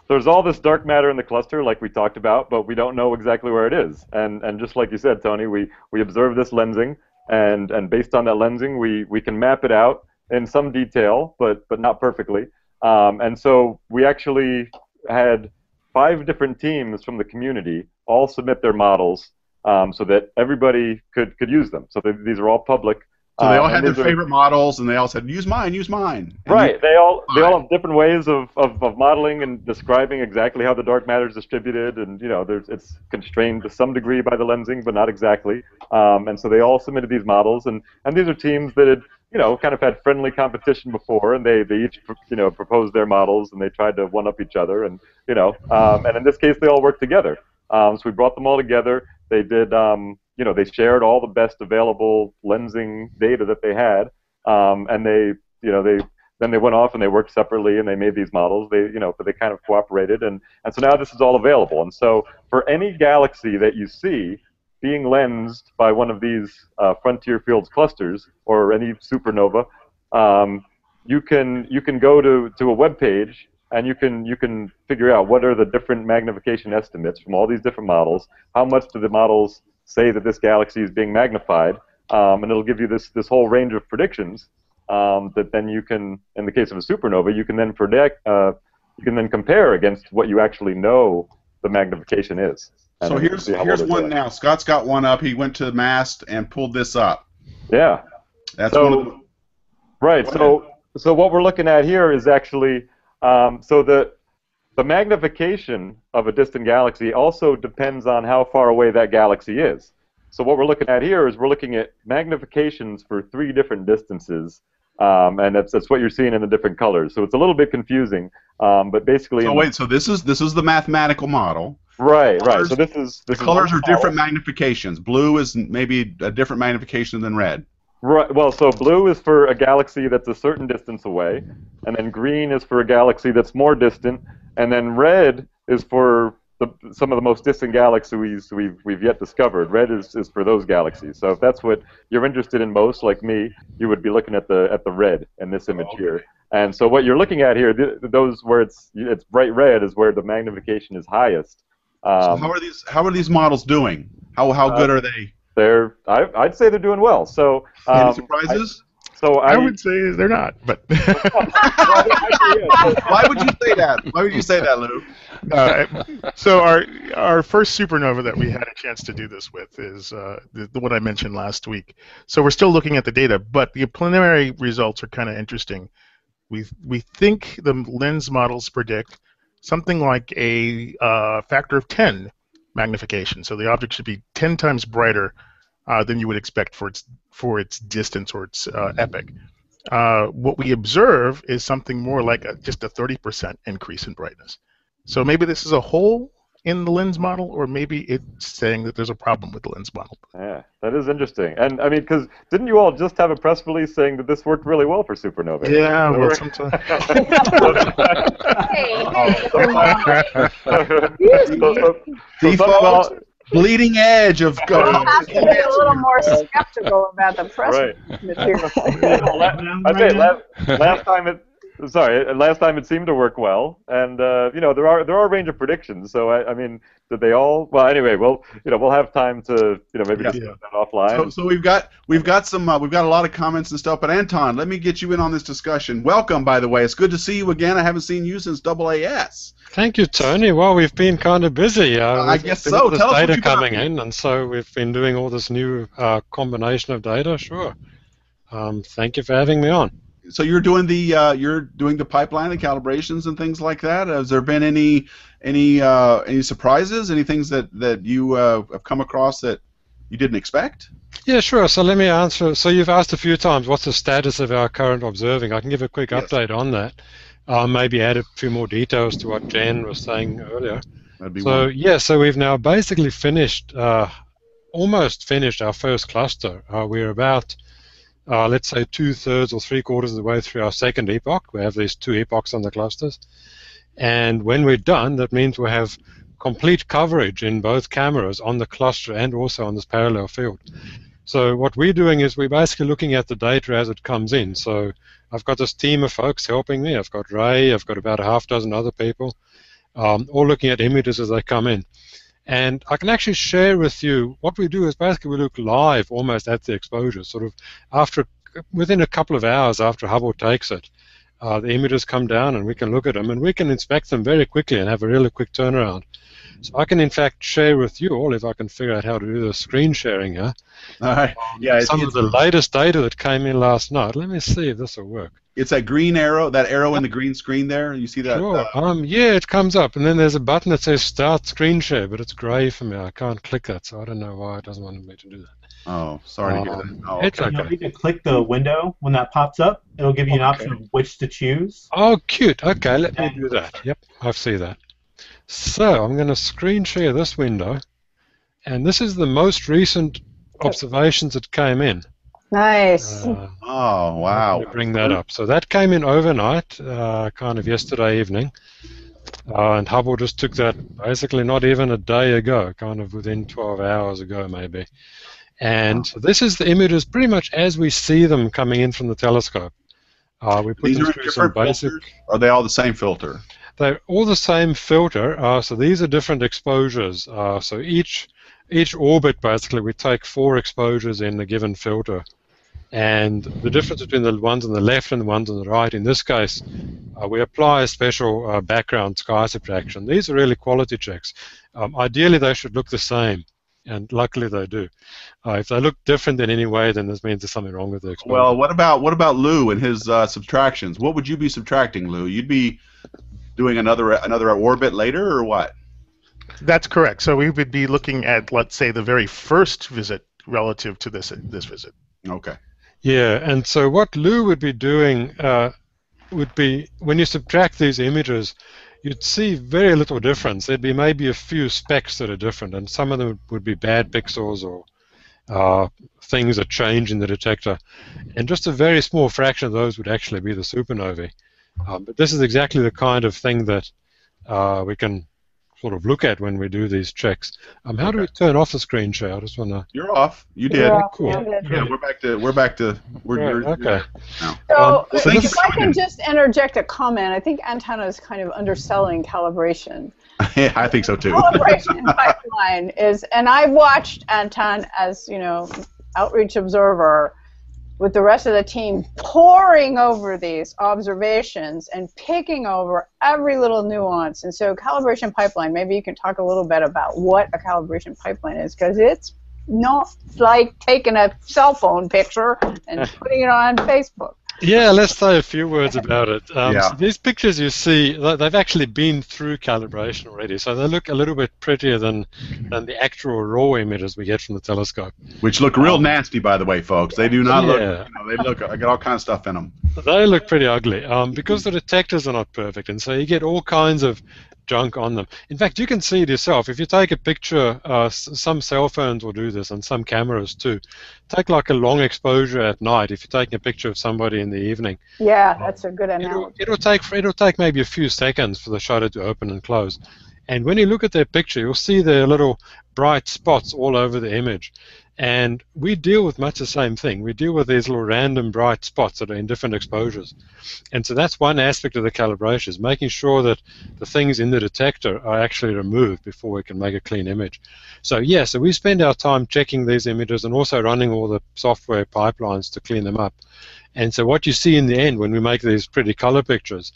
There's all this dark matter in the cluster, like we talked about, but we don't know exactly where it is. And and just like you said, Tony, we we observe this lensing, and and based on that lensing, we we can map it out in some detail, but but not perfectly. Um, and so we actually had five different teams from the community all submit their models um, so that everybody could could use them. So they, these are all public. So they all had um, their favorite are, models, and they all said, "Use mine, use mine." And right. They all they all have different ways of, of of modeling and describing exactly how the dark matter is distributed, and you know, there's it's constrained to some degree by the lensing, but not exactly. Um, and so they all submitted these models, and and these are teams that had you know kind of had friendly competition before, and they they each you know proposed their models, and they tried to one up each other, and you know, um, and in this case, they all worked together. Um, so we brought them all together. They did. Um, You know, they shared all the best available lensing data that they had, um, and they, you know, they then they went off and they worked separately and they made these models. They, you know, but they kind of cooperated, and and so now this is all available. And so for any galaxy that you see being lensed by one of these uh, Frontier Fields clusters or any supernova, um, you can you can go to to a web page. And you can you can figure out what are the different magnification estimates from all these different models. How much do the models say that this galaxy is being magnified? Um, and it'll give you this this whole range of predictions um, that then you can, in the case of a supernova, you can then predict. Uh, you can then compare against what you actually know the magnification is. And so here's here's one now. Scott's got one up. He went to the MAST and pulled this up. Yeah. That's so, one of the, right. So so what we're looking at here is actually. Um, so the the magnification of a distant galaxy also depends on how far away that galaxy is. So what we're looking at here is we're looking at magnifications for three different distances, um, and that's that's what you're seeing in the different colors. So it's a little bit confusing, um, but basically. So wait, so this is this is the mathematical model. Right, colors, right. So this is this the colors is are color. different magnifications. Blue is maybe a different magnification than red. Right. Well, so blue is for a galaxy that's a certain distance away, and then green is for a galaxy that's more distant, and then red is for the, some of the most distant galaxies we've we've yet discovered. Red is, is for those galaxies. So if that's what you're interested in most, like me, you would be looking at the at the red in this image here. And so what you're looking at here, th those where it's it's bright red is where the magnification is highest. Um, so how are these how are these models doing? How how good uh, are they? They're, I, I'd say they're doing well. So, um, any surprises? I, so I, I would say they're not. But why would you say that? Why would you say that, Lou? Uh, so our our first supernova that we had a chance to do this with is uh, the, the what I mentioned last week. So we're still looking at the data, but the preliminary results are kind of interesting. We we think the lens models predict something like a uh, factor of ten. Magnification. So the object should be ten times brighter uh, than you would expect for its for its distance or its uh, epoch. Uh, what we observe is something more like a, just a thirty percent increase in brightness. So maybe this is a hole in the lens model, or maybe it's saying that there's a problem with the lens model. Yeah, that is interesting. And I mean, because didn't you all just have a press release saying that this worked really well for supernovae? Yeah, well, sometimes. Default bleeding edge of God. You have to be a little more skeptical about the press right. material. I say last, last time it. Sorry, last time it seemed to work well, and uh, you know there are there are a range of predictions. So I, I mean, did they all? Well, anyway, we'll you know we'll have time to you know maybe yeah. discuss that offline. So, so we've got we've got some uh, we've got a lot of comments and stuff. But Anton, let me get you in on this discussion. Welcome, by the way. It's good to see you again. I haven't seen you since A A S. Thank you, Tony. Well, we've been kind of busy. Uh, uh, I guess so. This Tell data us coming in, and so we've been doing all this new uh, combination of data. Sure. Um, thank you for having me on. So you're doing the uh, you're doing the pipeline, the calibrations, and things like that. Has there been any any uh, any surprises? Any things that that you uh, have come across that you didn't expect? Yeah, sure. So let me answer. So you've asked a few times, what's the status of our current observing? I can give a quick yes. update on that. Uh, maybe add a few more details to what Jen was saying earlier. That'd be so wonderful. Yeah, so we've now basically finished uh, almost finished our first cluster. Uh, we're about, uh, let's say, two-thirds or three-quarters of the way through our second epoch. We have these two epochs on the clusters. And when we're done, that means we'll have complete coverage in both cameras on the cluster and also on this parallel field. So what we're doing is we're basically looking at the data as it comes in. So I've got this team of folks helping me. I've got Ray. I've got about a half dozen other people, um, all looking at images as they come in. And I can actually share with you what we do is basically we look live almost at the exposure, sort of after, within a couple of hours after Hubble takes it. Uh, the images come down and we can look at them and we can inspect them very quickly and have a really quick turnaround. So I can in fact share with you all, if I can figure out how to do the screen sharing here, uh, yeah, some it's, of the latest data that came in last night. Let me see if this will work. It's that green arrow, that arrow in the green screen there. You see that? Sure. Uh, um, yeah, it comes up and then there's a button that says Start Screen Share, but it's grey for me. I can't click that, so I don't know why it doesn't want me to do that. Oh, sorry um, to hear that. Oh, it's okay. You can click the window when that pops up. It'll give you an okay. option of which to choose. Oh, cute. Okay, let me do that. Yep, I see that. So I'm going to screen share this window, and this is the most recent observations that came in. Nice. Uh, oh, wow. Bring that up. So that came in overnight, uh, kind of yesterday evening, uh, and Hubble just took that basically not even a day ago, kind of within twelve hours ago maybe. And this is the images pretty much as we see them coming in from the telescope. Uh, we put these them through some basic... Filters? Are they all the same filter? They're all the same filter. Uh, so these are different exposures. Uh, so each each orbit, basically, we take four exposures in a given filter. And the difference between the ones on the left and the ones on the right, in this case, uh, we apply a special uh, background sky subtraction. These are really quality checks. Um, ideally, they should look the same. And luckily they do. Uh, if they look different in any way, then this means there's something wrong with the experiment. Well, what about what about Lou and his uh, subtractions? What would you be subtracting, Lou? You'd be doing another another orbit later, or what? That's correct. So we would be looking at, let's say, the very first visit relative to this this visit. Okay. Yeah, and so what Lou would be doing uh, would be when you subtract these images, you'd see very little difference. There'd be maybe a few specks that are different, and some of them would be bad pixels or uh, things that change in the detector. And just a very small fraction of those would actually be the supernovae. Um, but this is exactly the kind of thing that uh, we can sort of look at when we do these checks. Um, how okay. do we turn off the screen share? I just want to. You're off. You did. You're off. Cool. Yeah, yeah, we're back to we're back to we're right, you're, okay. You're so, um, so if, if I can just interject a comment, I think Anton is kind of underselling calibration. Yeah, I think so too. Calibration pipeline is, and I've watched Anton as you know, outreach observer, with the rest of the team poring over these observations and picking over every little nuance. And so calibration pipeline, maybe you can talk a little bit about what a calibration pipeline is, because it's not like taking a cell phone picture and putting it on Facebook. Yeah, let's say a few words about it. Um, yeah. So these pictures you see, they've actually been through calibration already, so they look a little bit prettier than than the actual raw images we get from the telescope. Which look real um, nasty, by the way, folks. They do not yeah. look, you know, they look, I got all kinds of stuff in them. They look pretty ugly um, because the detectors are not perfect, and so you get all kinds of junk on them. In fact, you can see it yourself. If you take a picture, uh, s some cell phones will do this, and some cameras too. Take like a long exposure at night. If you're taking a picture of somebody in the evening, yeah, that's a good analogy. It'll, it'll take it'll take maybe a few seconds for the shutter to open and close. And when you look at their picture, you'll see their little bright spots all over the image. And we deal with much the same thing. We deal with these little random bright spots that are in different exposures. And so that's one aspect of the calibration, is making sure that the things in the detector are actually removed before we can make a clean image. So yeah, so we spend our time checking these images and also running all the software pipelines to clean them up. And so what you see in the end when we make these pretty color pictures,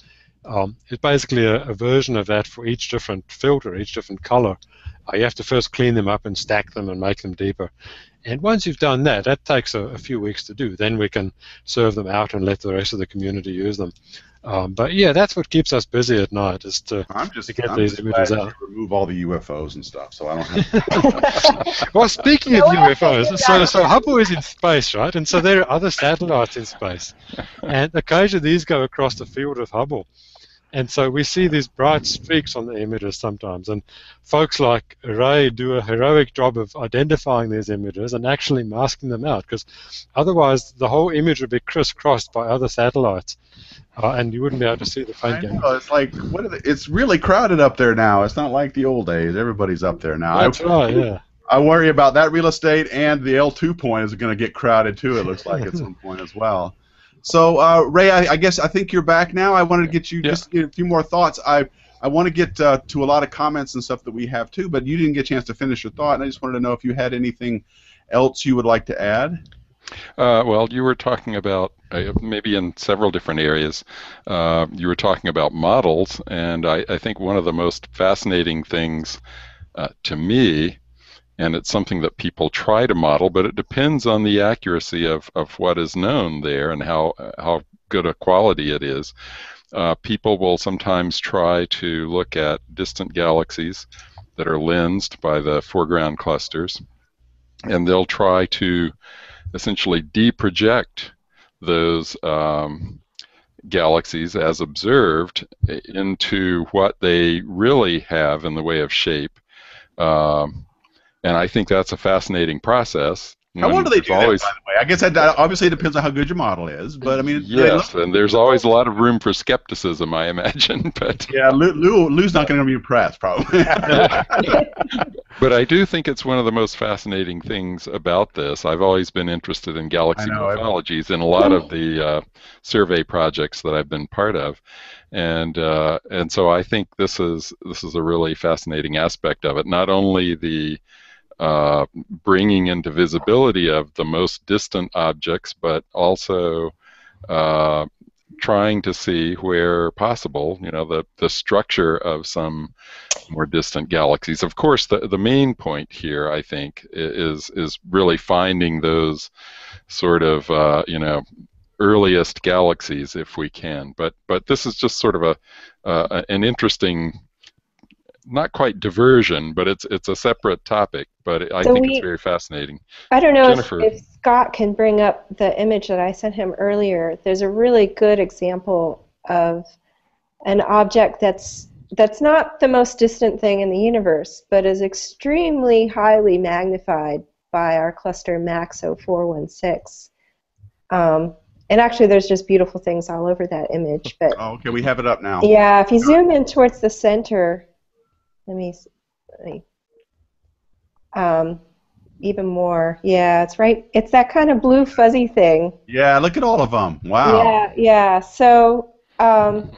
Um, it's basically a, a version of that for each different filter, each different color. Uh, you have to first clean them up and stack them and make them deeper. And once you've done that, that takes a, a few weeks to do. Then we can serve them out and let the rest of the community use them. Um, but yeah, that's what keeps us busy at night, is to, I'm just, to get I'm these just images out. Remove all the U F Os and stuff, so I don't have to. Well, speaking no, of U F Os, so, so Hubble is in space, right? And so there are other satellites in space. And occasionally these go across the field of Hubble. And so we see these bright streaks on the images sometimes, and folks like Ray do a heroic job of identifying these images and actually masking them out, because otherwise the whole image would be crisscrossed by other satellites, uh, and you wouldn't be able to see the paint game. It's like what are the, it's really crowded up there now. It's not like the old days. Everybody's up there now. That's I, right. Yeah. I worry about that real estate, and the L two point is going to get crowded too. It looks like at some point as well. So, uh, Ray, I, I guess I think you're back now. I wanted to get you yeah. just a few more thoughts. I I want to get uh, to a lot of comments and stuff that we have too, but you didn't get a chance to finish your thought, and I just wanted to know if you had anything else you would like to add. Uh, well, you were talking about uh, maybe in several different areas. Uh, you were talking about models, and I, I think one of the most fascinating things uh, to me, and it's something that people try to model, but it depends on the accuracy of, of what is known there and how, how good a quality it is. Uh, people will sometimes try to look at distant galaxies that are lensed by the foreground clusters, and they'll try to essentially deproject those um, galaxies as observed into what they really have in the way of shape. Um, And I think that's a fascinating process. How well do they do that, by the way? I guess that obviously depends on how good your model is, but I mean... Yes, and there's always a lot of room for skepticism, I imagine. But yeah, Lou, Lou, Lou's not going to be impressed, probably. But I do think it's one of the most fascinating things about this. I've always been interested in galaxy morphologies in a lot of the uh, survey projects that I've been part of. And uh, and so I think this is this is a really fascinating aspect of it. Not only the... Uh, bringing into visibility of the most distant objects, but also uh, trying to see where possible, you know, the, the structure of some more distant galaxies. Of course, the, the main point here, I think, is, is really finding those sort of, uh, you know, earliest galaxies if we can. But, but this is just sort of a, uh, an interesting... not quite diversion, but it's it's a separate topic, but I so think we, it's very fascinating. I don't know if, if Scott can bring up the image that I sent him earlier. There's a really good example of an object that's that's not the most distant thing in the universe, but is extremely highly magnified by our cluster MACS zero four one six. Um, And actually, there's just beautiful things all over that image. But oh, okay, we have it up now. Yeah, if you zoom in towards the center, Let me, let me um, even more. Yeah, it's right. It's that kind of blue fuzzy thing. Yeah, look at all of them. Wow. Yeah, yeah. So, um,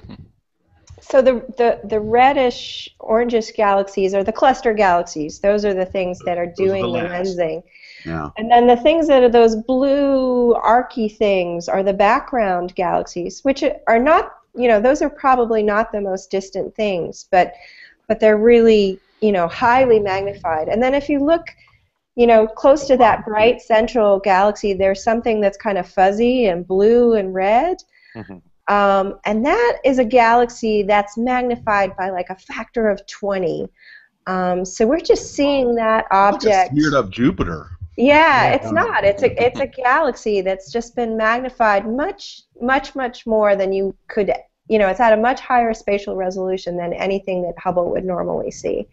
so the the the reddish, orangish galaxies are the cluster galaxies. Those are the things that are doing the lensing. Yeah. And then the things that are those blue arcy things are the background galaxies, which are not. You know, those are probably not the most distant things, but but they're really, you know, highly magnified. And then if you look, you know, close to that bright central galaxy, there's something that's kind of fuzzy and blue and red. Mm-hmm. um, and that is a galaxy that's magnified by like a factor of twenty. Um, so we're just seeing that object. It's smeared up Jupiter. Yeah, it's not. It's a it's a galaxy that's just been magnified much, much, much more than you could. You know, it's at a much higher spatial resolution than anything that Hubble would normally see.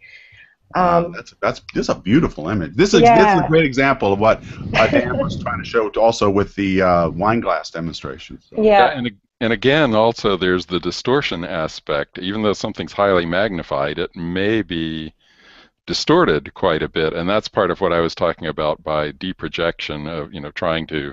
Um, wow, that's that's just a beautiful image. This is, yeah. this is a great example of what uh, Dan was trying to show also with the uh, wine glass demonstration. So. Yeah. yeah and, and again, also, there's the distortion aspect. Even though something's highly magnified, it may be distorted quite a bit, and that's part of what I was talking about by deprojection of, you know, trying to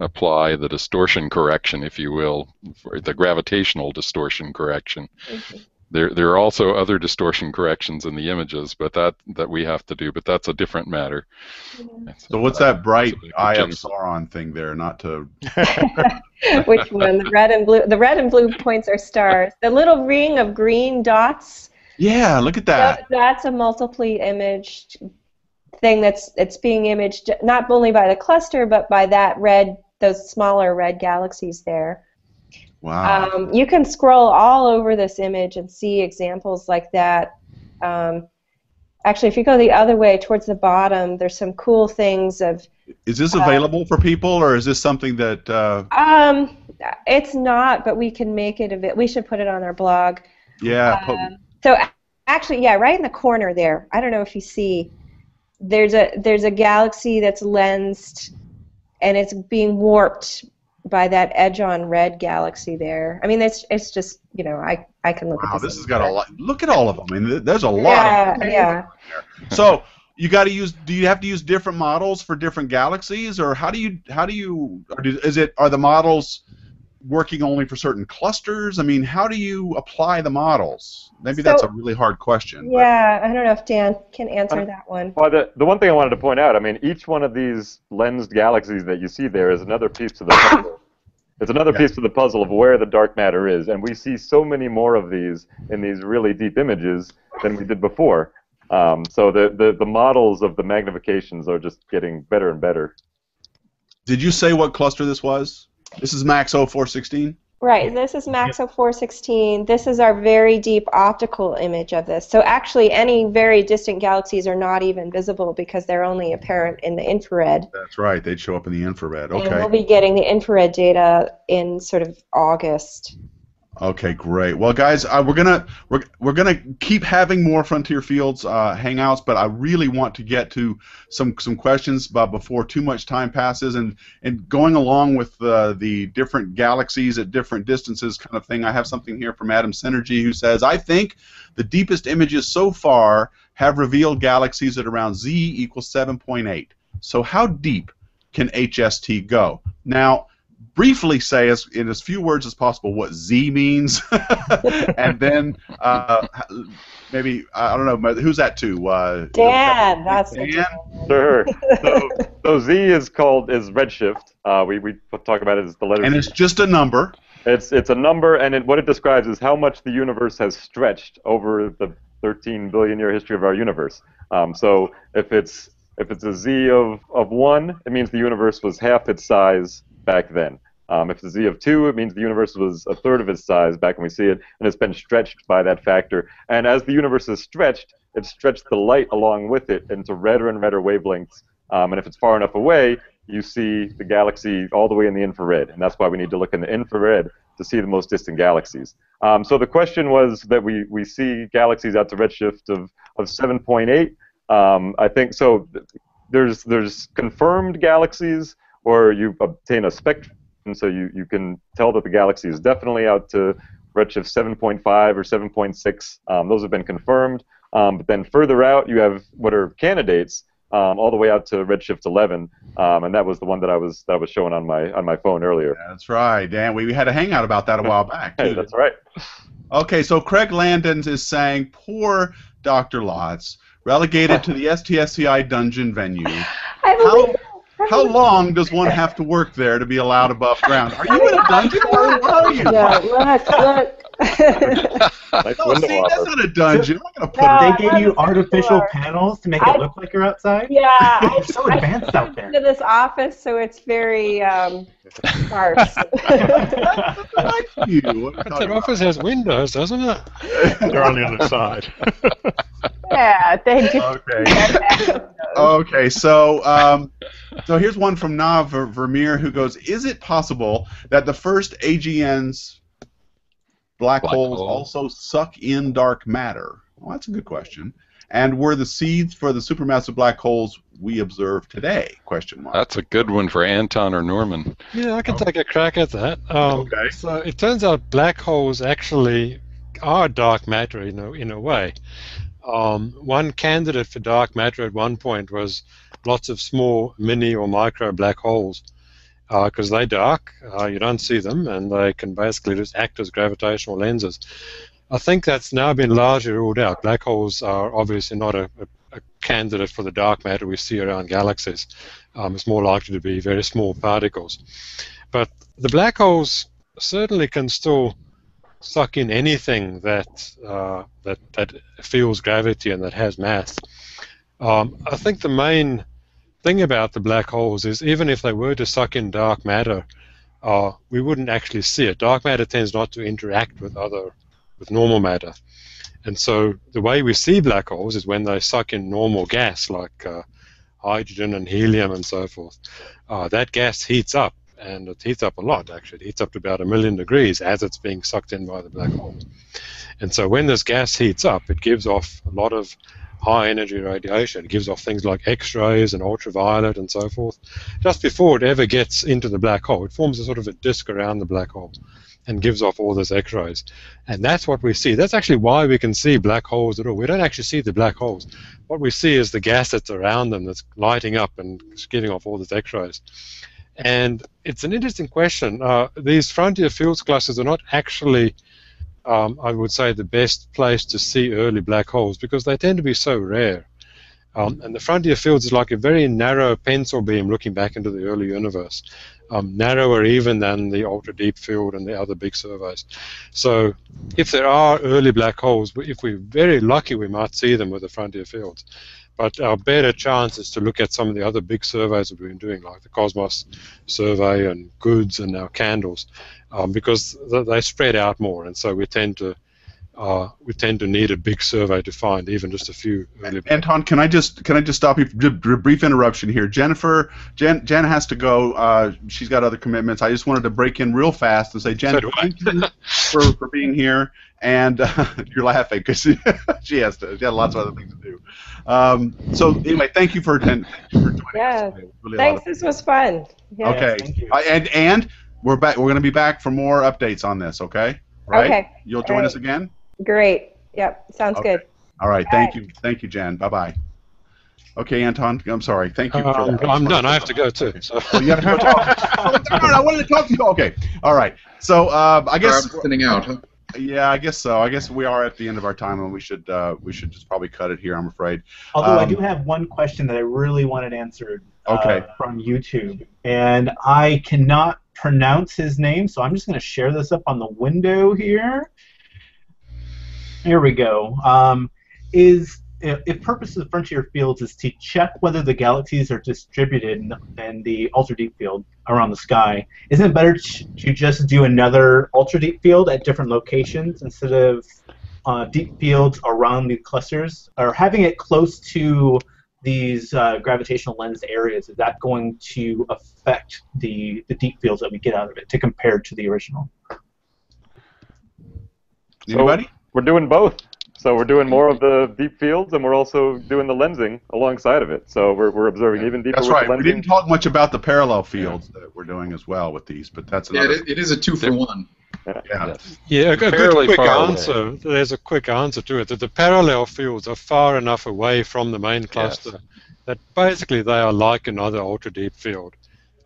apply the distortion correction, if you will, for the gravitational distortion correction. Mm-hmm. There, there are also other distortion corrections in the images, but that that we have to do. But that's a different matter. Mm-hmm. So, so what's that bright eye of Sauron thing there? Not to which one? The red and blue. The red and blue points are stars. The little ring of green dots. Yeah, look at that. that that's a multiply imaged thing. That's it's being imaged not only by the cluster, but by that red. Those smaller red galaxies there. Wow. Um, you can scroll all over this image and see examples like that. Um, actually, if you go the other way towards the bottom, there's some cool things of... Is this available uh, for people, or is this something that... Uh... Um, It's not, but we can make it a bit. We should put it on our blog. Yeah. Um, so actually, yeah, right in the corner there. I don't know if you see. There's a there's a galaxy that's lensed, and it's being warped by that edge-on red galaxy there. I mean, it's it's just you know I I can look wow, at this. Wow, this has got there. a lot. Look at all of them. I mean, there's a lot. Yeah, of yeah. There. So. You got to use. Do you have to use different models for different galaxies, or how do you? How do you? Or do, is it? Are the models working only for certain clusters? I mean, how do you apply the models? Maybe so, that's a really hard question. Yeah, but. I don't know if Dan can answer uh, that one. Well, the the one thing I wanted to point out, I mean, each one of these lensed galaxies that you see there is another piece of the puzzle. It's another yeah. piece of the puzzle of where the dark matter is, and we see so many more of these in these really deep images than we did before. Um, so the, the, the models of the magnifications are just getting better and better. Did you say what cluster this was? This is MACS oh four sixteen? Right, this is MACS oh four sixteen. This is our very deep optical image of this. So actually any very distant galaxies are not even visible because they're only apparent in the infrared. That's right, they'd show up in the infrared. Okay. And we'll be getting the infrared data in sort of August. Okay, great. Well, guys, uh, we're gonna we're we're gonna keep having more Frontier Fields uh, hangouts, but I really want to get to some some questions, but before too much time passes, and and going along with uh, the different galaxies at different distances kind of thing. I have something here from Adam Synergy who says, I think the deepest images so far have revealed galaxies at around Z equals seven point eight. So how deep can H S T go now? Briefly say as in as few words as possible what Z means, and then uh, maybe I don't know who's that to. Uh, Dan, that's Dan. Dan? Sure. So, so Z is called is redshift. Uh, we we talk about it as the letter. And Z. It's just a number. It's it's a number, and it, what it describes is how much the universe has stretched over the thirteen billion year history of our universe. Um, so if it's if it's a Z of of one, it means the universe was half its size back then. Um, if it's a Z of two, it means the universe was a third of its size back when we see it, and it's been stretched by that factor. And as the universe is stretched, it stretched the light along with it into redder and redder wavelengths. Um, and if it's far enough away, you see the galaxy all the way in the infrared, and that's why we need to look in the infrared to see the most distant galaxies. Um, so the question was that we, we see galaxies out to redshift of, of seven point eight. Um, I think so. There's, there's confirmed galaxies, or you obtain a spectrum, so you, you can tell that the galaxy is definitely out to redshift seven point five or seven point six. Um, those have been confirmed. Um, but then further out, you have what are candidates um, all the way out to redshift eleven, um, and that was the one that I was that was showing on my on my phone earlier. That's right, Dan. We, we had a hangout about that a while back. Hey, that's right. Okay, so Craig Landon is saying, poor Doctor Lotz, relegated to the S T S C I dungeon venue. I believe. How long does one have to work there to be allowed above ground? Are you in a dungeon? Where are you? Yeah, look, look. No, see, that's not a dungeon. I'm not gonna put no, they gave you artificial floor. panels to make I, it look like you're outside? Yeah. It's so advanced out there. I this office, so it's very um, sparse. That office has windows, doesn't it? They're on the other side. Yeah, thank you. Okay. Okay, so um, so here's one from Nav Vermeer who goes, is it possible that the first A G N's black, black holes hole. also suck in dark matter? Well, that's a good question. And were the seeds for the supermassive black holes we observe today? Question mark. That's a good one for Anton or Norman. Yeah, I can okay. take a crack at that. Um, okay. So it turns out black holes actually are dark matter in a, in a way. Um, one candidate for dark matter at one point was lots of small mini or micro black holes because uh, they're dark, uh, you don't see them, and they can basically just act as gravitational lenses. I think that's now been largely ruled out. Black holes are obviously not a, a, a candidate for the dark matter we see around galaxies. Um, it's more likely to be very small particles. But the black holes certainly can still suck in anything that uh, that that feels gravity and that has mass. Um, I think the main thing about the black holes is even if they were to suck in dark matter, uh, we wouldn't actually see it. Dark matter tends not to interact with other with normal matter, and so the way we see black holes is when they suck in normal gas like uh, hydrogen and helium and so forth. Uh, that gas heats up and it heats up a lot, actually. It heats up to about a million degrees as it's being sucked in by the black holes. And so when this gas heats up, it gives off a lot of high-energy radiation. It gives off things like X-rays and ultraviolet and so forth. Just before it ever gets into the black hole, it forms a sort of a disk around the black hole and gives off all this X-rays. And that's what we see. That's actually why we can see black holes at all. We don't actually see the black holes. What we see is the gas that's around them that's lighting up and giving off all these X-rays. And it's an interesting question. Uh, these frontier fields clusters are not actually... Um, I would say the best place to see early black holes because they tend to be so rare. Um, and the frontier fields is like a very narrow pencil beam looking back into the early universe, um, narrower even than the ultra deep field and the other big surveys. So if there are early black holes, if we're very lucky, we might see them with the frontier fields. But our better chance is to look at some of the other big surveys that we've been doing, like the Cosmos survey and GOODS and our CANDLES, um, because th they spread out more, and so we tend to uh, we tend to need a big survey to find even just a few early. Anton, can I just can I just stop you? A brief interruption here. Jennifer, Jen, Jen has to go. Uh, she's got other commitments. I just wanted to break in real fast and say, Jen, so thank you for for being here. And uh, you're laughing because she has to. She had lots of other things to do. Um, so anyway, thank you for attending. Thank you for joining yeah. us. Really Thanks. This was fun. Yeah. Okay. Thank you. Uh, and and we're back. We're going to be back for more updates on this. Okay. Right? Okay. You'll join right. us again. Great. Yep. Sounds okay. good. All right. All thank right. you. Thank you, Jen. Bye bye. Okay, Anton. I'm sorry. Thank you. For um, I'm done. I have to go too. So. Oh, you have to go talk. Oh, I wanted to talk to you. Okay. All right. So uh, I guess. We're sending out. Huh? Yeah, I guess so. I guess we are at the end of our time, and we should uh, we should just probably cut it here, I'm afraid. Although um, I do have one question that I really wanted answered uh, okay. from YouTube, and I cannot pronounce his name, so I'm just going to share this up on the window here. Here we go. Um, is if purpose of the frontier fields is to check whether the galaxies are distributed in the, in the ultra deep field around the sky, isn't it better to just do another ultra deep field at different locations instead of uh, deep fields around the clusters, or having it close to these uh, gravitational lens areas? Is that going to affect the the deep fields that we get out of it to compare to the original? Anybody? So we're doing both. So we're doing more of the deep fields, and we're also doing the lensing alongside of it. So we're, we're observing even deeper. That's right. Lensing. We didn't talk much about the parallel fields yeah. that we're doing as well with these, but that's another. Yeah, it, it is a two for one. Yeah. Yeah, yeah a, a good quick answer. Away. There's a quick answer to it. That the parallel fields are far enough away from the main cluster yes. that basically they are like another ultra deep field.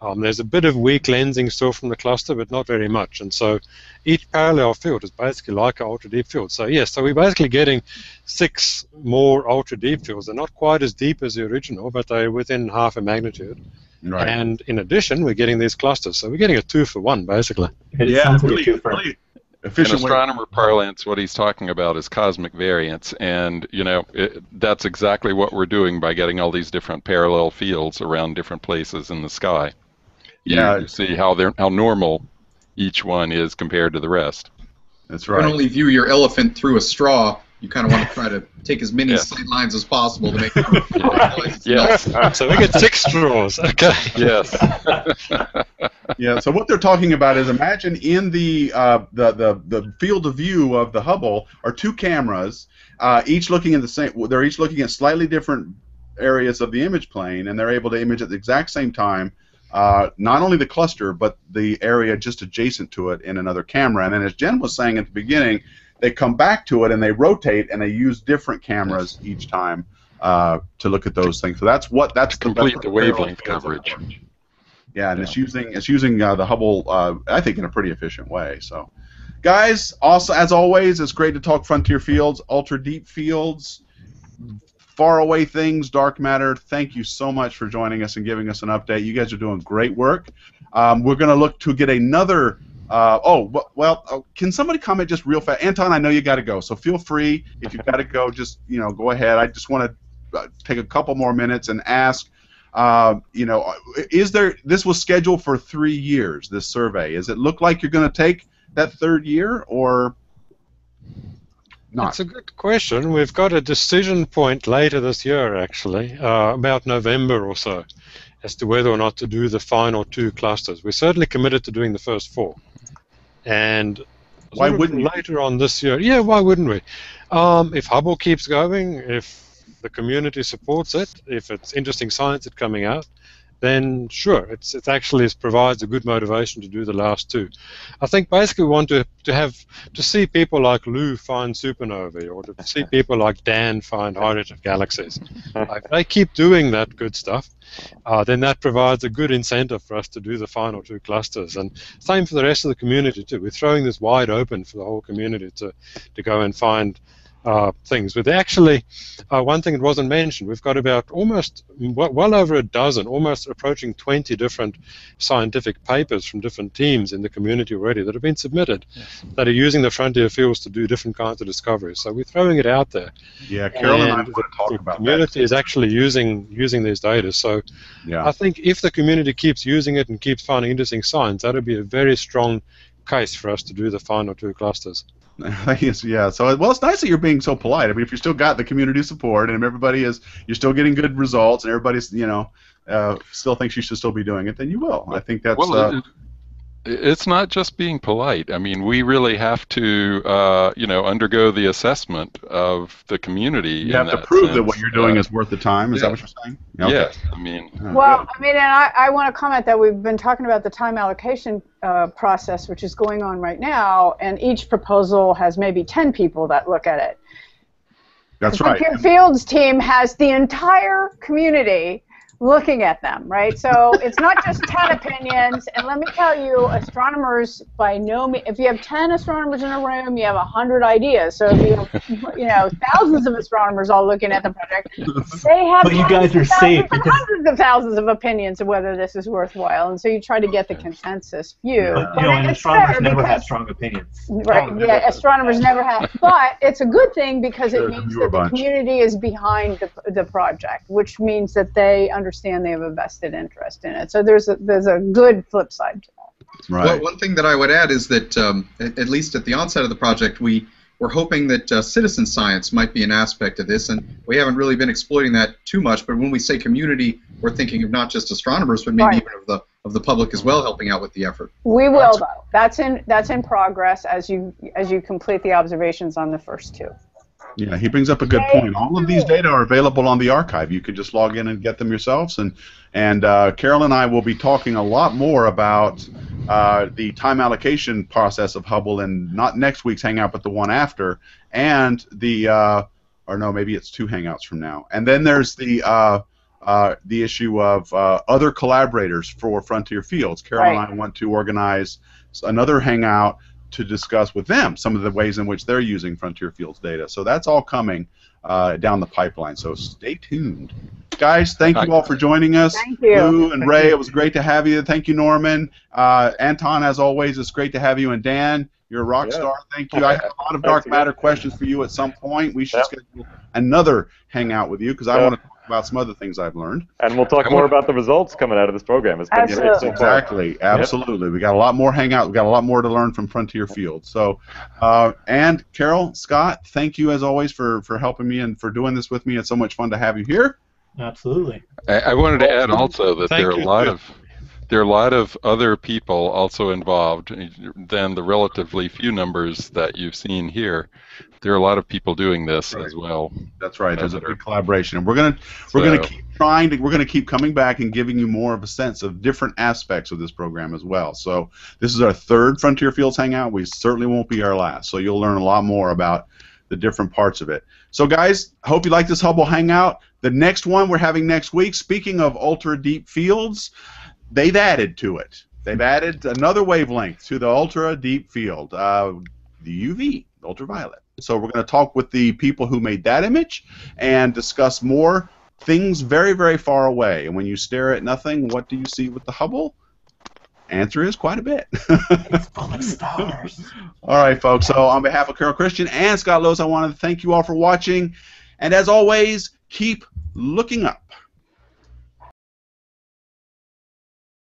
Um, there's a bit of weak lensing still from the cluster, but not very much. And so each parallel field is basically like an ultra-deep field. So yes, so we're basically getting six more ultra-deep fields. They're not quite as deep as the original, but they're within half a magnitude. Right. And in addition, we're getting these clusters. So we're getting a two-for-one, basically. It yeah, sounds really, like a really efficient. In astronomer parlance, what he's talking about is cosmic variance. And, you know, it, that's exactly what we're doing by getting all these different parallel fields around different places in the sky. Yeah, you see how they're how normal each one is compared to the rest. That's right. You can only view your elephant through a straw. You kind of want to try to take as many yeah. sight lines as possible to make it right. Yes. So we get six straws. Okay. Yes. Yeah. So what they're talking about is imagine in the uh, the the the field of view of the Hubble are two cameras, uh, each looking in the same. They're each looking at slightly different areas of the image plane, and they're able to image at the exact same time. Uh, not only the cluster, but the area just adjacent to it in another camera. And then as Jen was saying at the beginning, they come back to it and they rotate and they use different cameras each time uh, to look at those things. So that's what that's complete the wavelength coverage. coverage. Yeah, and yeah. it's using it's using uh, the Hubble, uh, I think, in a pretty efficient way. So, guys, also as always, it's great to talk frontier fields, ultra deep fields, far away things, dark matter. Thank you so much for joining us and giving us an update. You guys are doing great work. Um, we're going to look to get another. Uh, oh well, oh, can somebody comment just real fast? Anton, I know you got to go, so feel free. If you've got to go, just you know, go ahead. I just want to uh, take a couple more minutes and ask. Uh, you know, is there? This was scheduled for three years. This survey. Does it look like you're going to take that third year or? Not. It's a good question. We've got a decision point later this year, actually, uh, about November or so. as to whether or not to do the final two clusters. We're certainly committed to doing the first four. And why wouldn't we? Later on this year, yeah, why wouldn't we? Um, if Hubble keeps going, if the community supports it, if it's interesting science that's coming out, then sure, it's, it actually is, provides a good motivation to do the last two. I think basically we want to, to have to see people like Lou find supernovae, or to see people like Dan find high-density galaxies. If they keep doing that good stuff, uh, then that provides a good incentive for us to do the final two clusters. And same for the rest of the community too. We're throwing this wide open for the whole community to, to go and find Uh, things. But actually, uh, one thing that wasn't mentioned, we've got about almost, well over a dozen, almost approaching twenty different scientific papers from different teams in the community already that have been submitted, yes, that are using the frontier fields to do different kinds of discoveries. So we're throwing it out there. Yeah, Carol and, and I want to talk the about community that. Is actually using using these data. So yeah. I think if the community keeps using it and keeps finding interesting science, that would be a very strong case for us to do the final two clusters. Yeah. So, well, it's nice that you're being so polite. I mean, if you still got the community support and everybody is, you're still getting good results, and everybody's, you know, uh, still thinks you should still be doing it, then you will. I think that's. Well, uh, it, it's not just being polite. I mean, we really have to, uh, you know, undergo the assessment of the community. You have to prove that what you're doing uh, is worth the time. Is yeah. that what you're saying? Okay. Yes. I mean. Well, good. I mean, and I, I want to comment that we've been talking about the time allocation Uh, process, which is going on right now, and each proposal has maybe ten people that look at it. That's right. The Frontier Fields team has the entire community looking at them, right? So it's not just ten opinions. And let me tell you, astronomers by no means. If you have ten astronomers in a room, you have a hundred ideas. So if you have, you know, thousands of astronomers all looking at the project, they have. But you guys are safe because hundreds of thousands of opinions of whether this is worthwhile, and so you try to get the consensus view. Yeah. You know, and astronomers never because, have strong opinions. Right? Oh, yeah, astronomers never have. But it's a good thing because it means that the community is behind the the project, which means that they understand. understand they have a vested interest in it. So there's a, there's a good flip side to that. Right. Well, one thing that I would add is that um, at, at least at the onset of the project, we were hoping that uh, citizen science might be an aspect of this, and we haven't really been exploiting that too much. But when we say community, we're thinking of not just astronomers, but maybe right. even of the of the public as well, helping out with the effort. We will, that's though. That's in that's in progress as you as you complete the observations on the first two. Yeah, he brings up a good point. All of these data are available on the archive. You can just log in and get them yourselves. And and uh, Carol and I will be talking a lot more about uh, the time allocation process of Hubble, and not next week's hangout, but the one after, and the uh, or no, maybe it's two hangouts from now. And then there's the uh, uh, the issue of uh, other collaborators for Frontier Fields. Carol [S2] Right. [S1] And I want to organize another hangout to discuss with them some of the ways in which they're using Frontier Fields data. So that's all coming uh, down the pipeline. So stay tuned. Guys, thank you all for joining us. Thank you. Lou and Ray, it was great to have you. Thank you, Norman. Uh, Anton, as always, it's great to have you. And Dan, you're a rock yeah. star. Thank you. I have a lot of dark matter questions for you at some point. We should yep. schedule another hangout with you because I yep. want to about some other things I've learned. And we'll talk more about the results coming out of this program. It's been absolutely. So far. Exactly. Absolutely. Yep. We got a lot more hangout. We got a lot more to learn from Frontier Fields. So, uh, and Carol, Scott, thank you as always for, for helping me and for doing this with me. It's so much fun to have you here. Absolutely. I, I wanted to add also that thank there are a lot you. of There are a lot of other people also involved than the relatively few numbers that you've seen here. There are a lot of people doing this right. as well. That's right. There's a big collaboration, and we're gonna we're so. gonna keep trying to we're gonna keep coming back and giving you more of a sense of different aspects of this program as well. So this is our third Frontier Fields Hangout. We certainly won't be our last. So you'll learn a lot more about the different parts of it. So guys, hope you like this Hubble Hangout. The next one we're having next week. Speaking of ultra deep fields. They've added to it. They've added another wavelength to the ultra deep field, uh, the U V, ultraviolet. So we're going to talk with the people who made that image and discuss more things very, very far away. And when you stare at nothing, what do you see with the Hubble? Answer is quite a bit. It's full of stars. All right, folks. So on behalf of Carol Christian and Scott Lewis, I want to thank you all for watching. And as always, keep looking up.